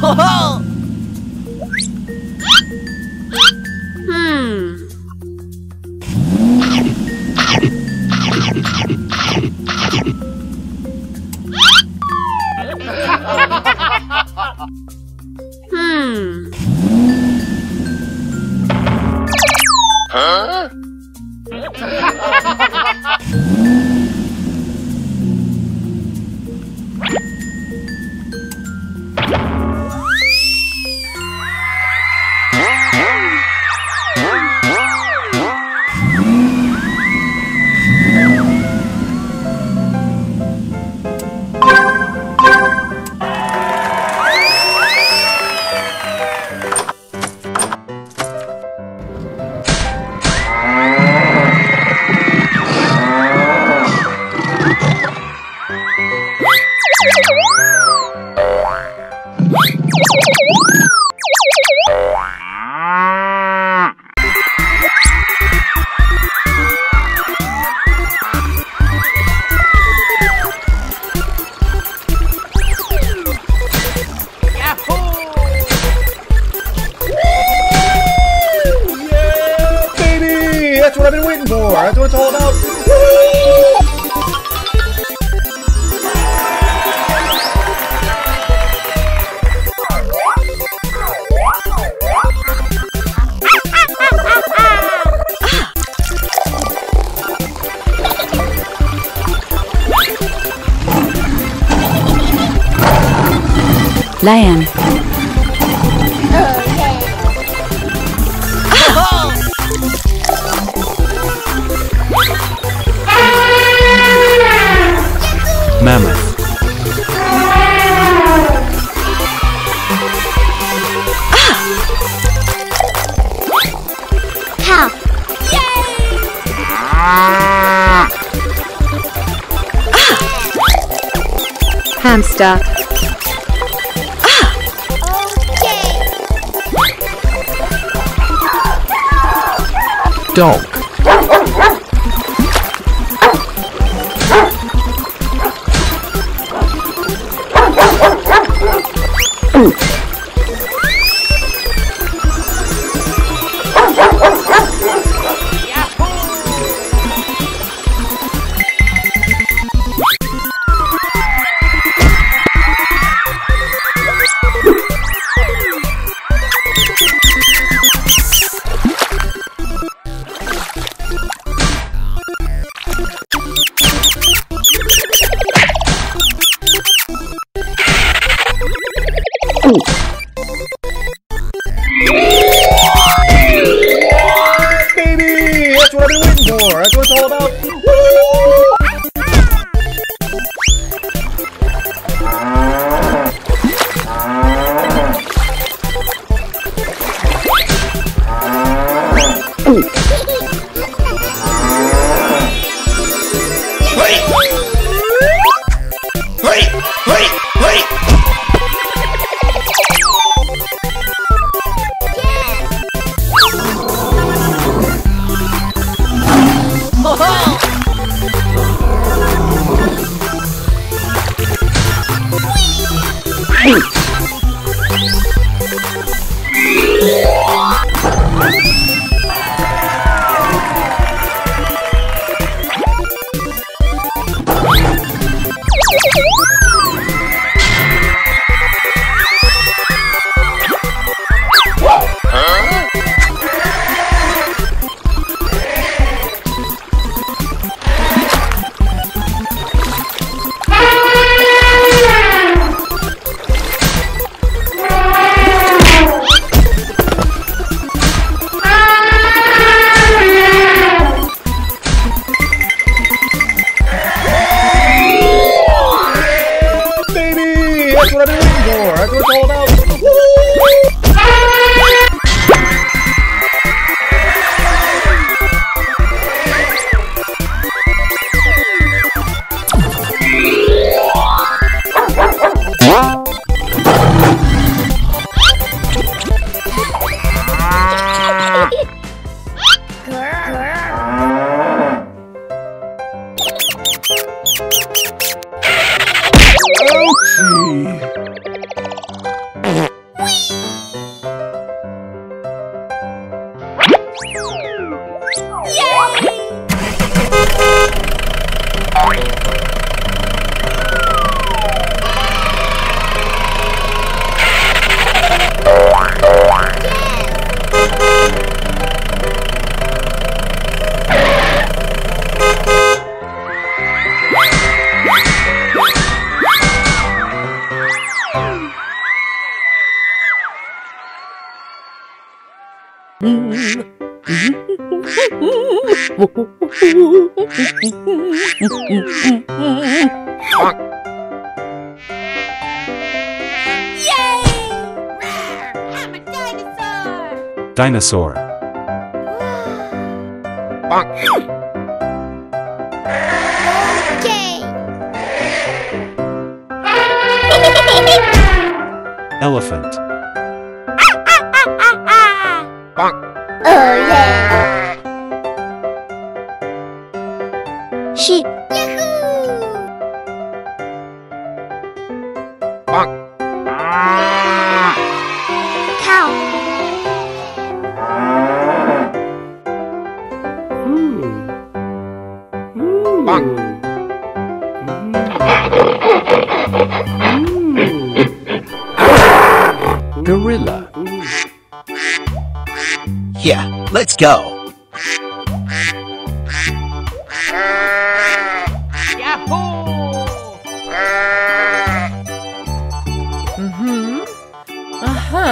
Ho-ho! Hmm. Hmm. Huh? That's what I've been waiting for. That's what it's all about. Woo! Lion. Mammoth. Ah. Cow. Yay. Hamster. Dog. I'm a dinosaur! Dinosaur. Okay. Elephant. Oh yeah. Sheep. Gorilla. Yeah, let's go. Yahoo! Mm-hmm. Uh-huh. Ooh. Ho-ho!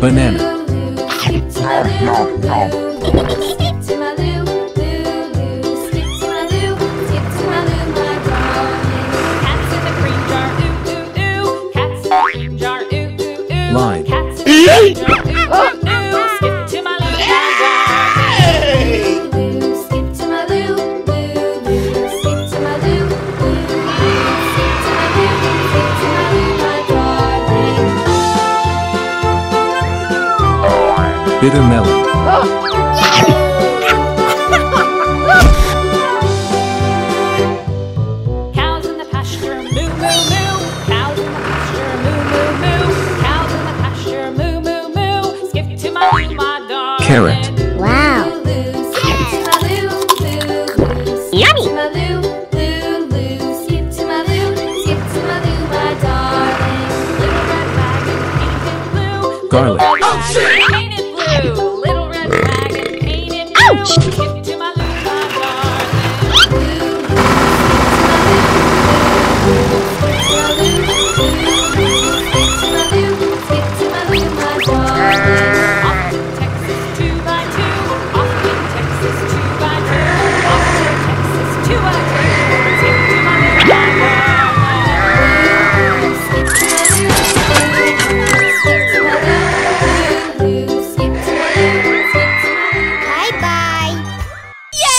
Banana. Line. Bitter melon. Cows in the pasture, moo moo moo. Cows in the pasture, moo moo moo. Cows in the pasture, moo moo moo. Skip to my, my dog. Carrot. Wow.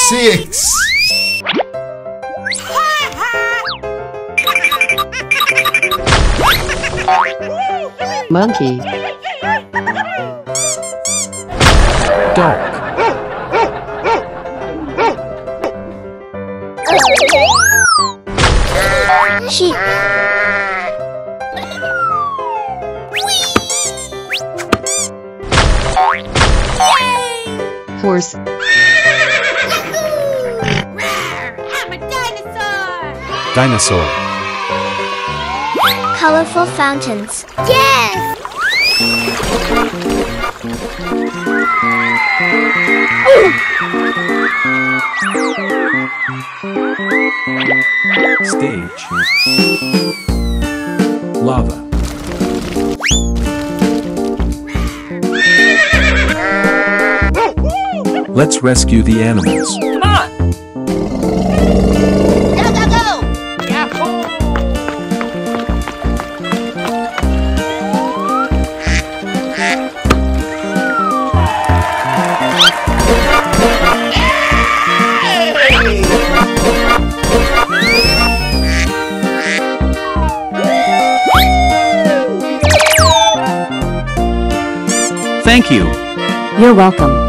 Six. Monkey. Dog. Sheep. Horse. Dinosaur. Colorful fountains. Yes! Stage. Lava. Let's rescue the animals. Come on! Thank you. You're welcome.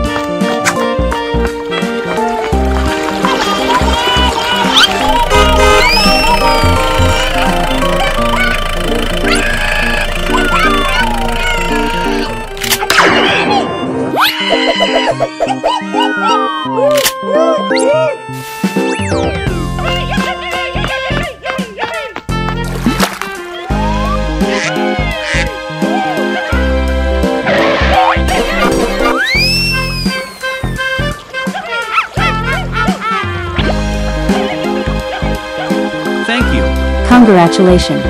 Congratulations.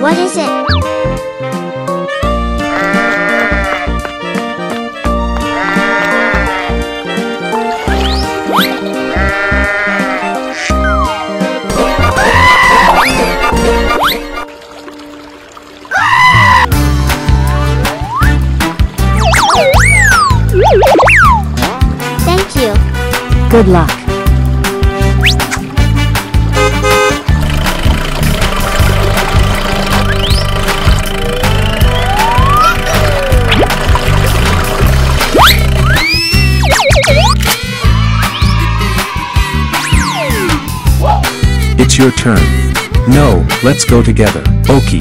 What is it? Good luck. It's your turn. No, let's go together. Okay.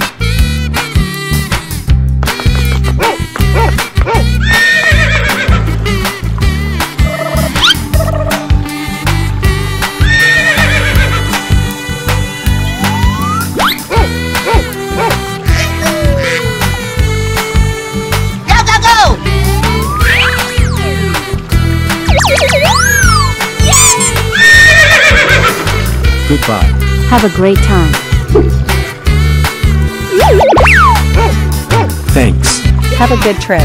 Goodbye. Have a great time. Thanks. Have a good trip.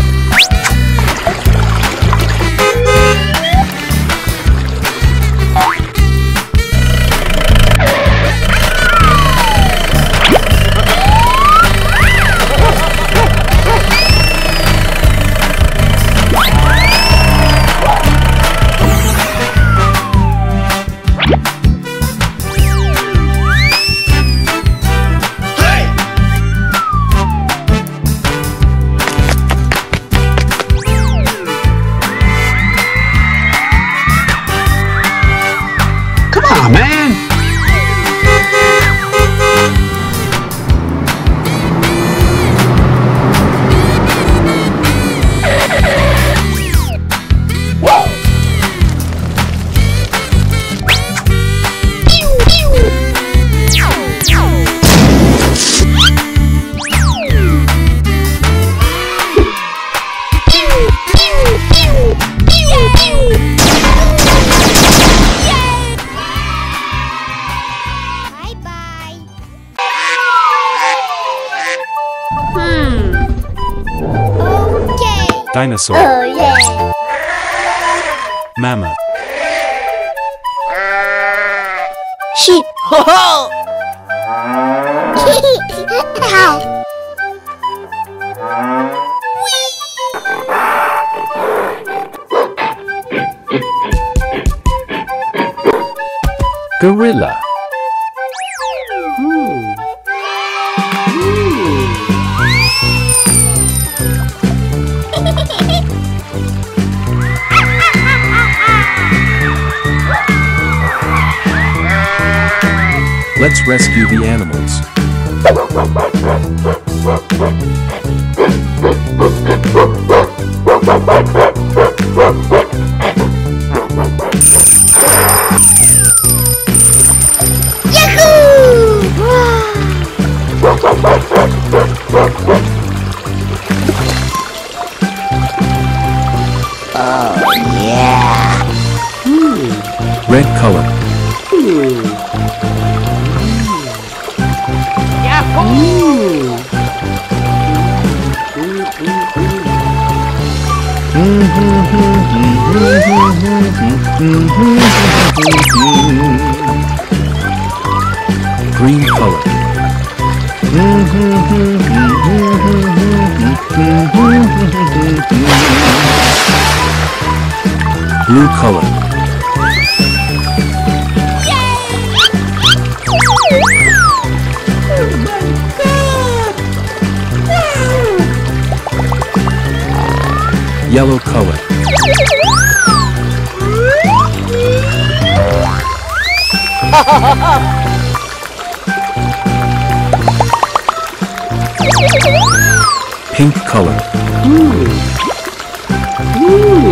Dinosaur. Oh yeah. Mammoth. Sheep. Ho ho. Gorilla. Let's rescue the animals. Yahoo! Oh yeah! Hmm. Red color. Hmm. Green color. Blue color. Yellow color. Pink color. Ooh. Ooh.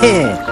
Yeah.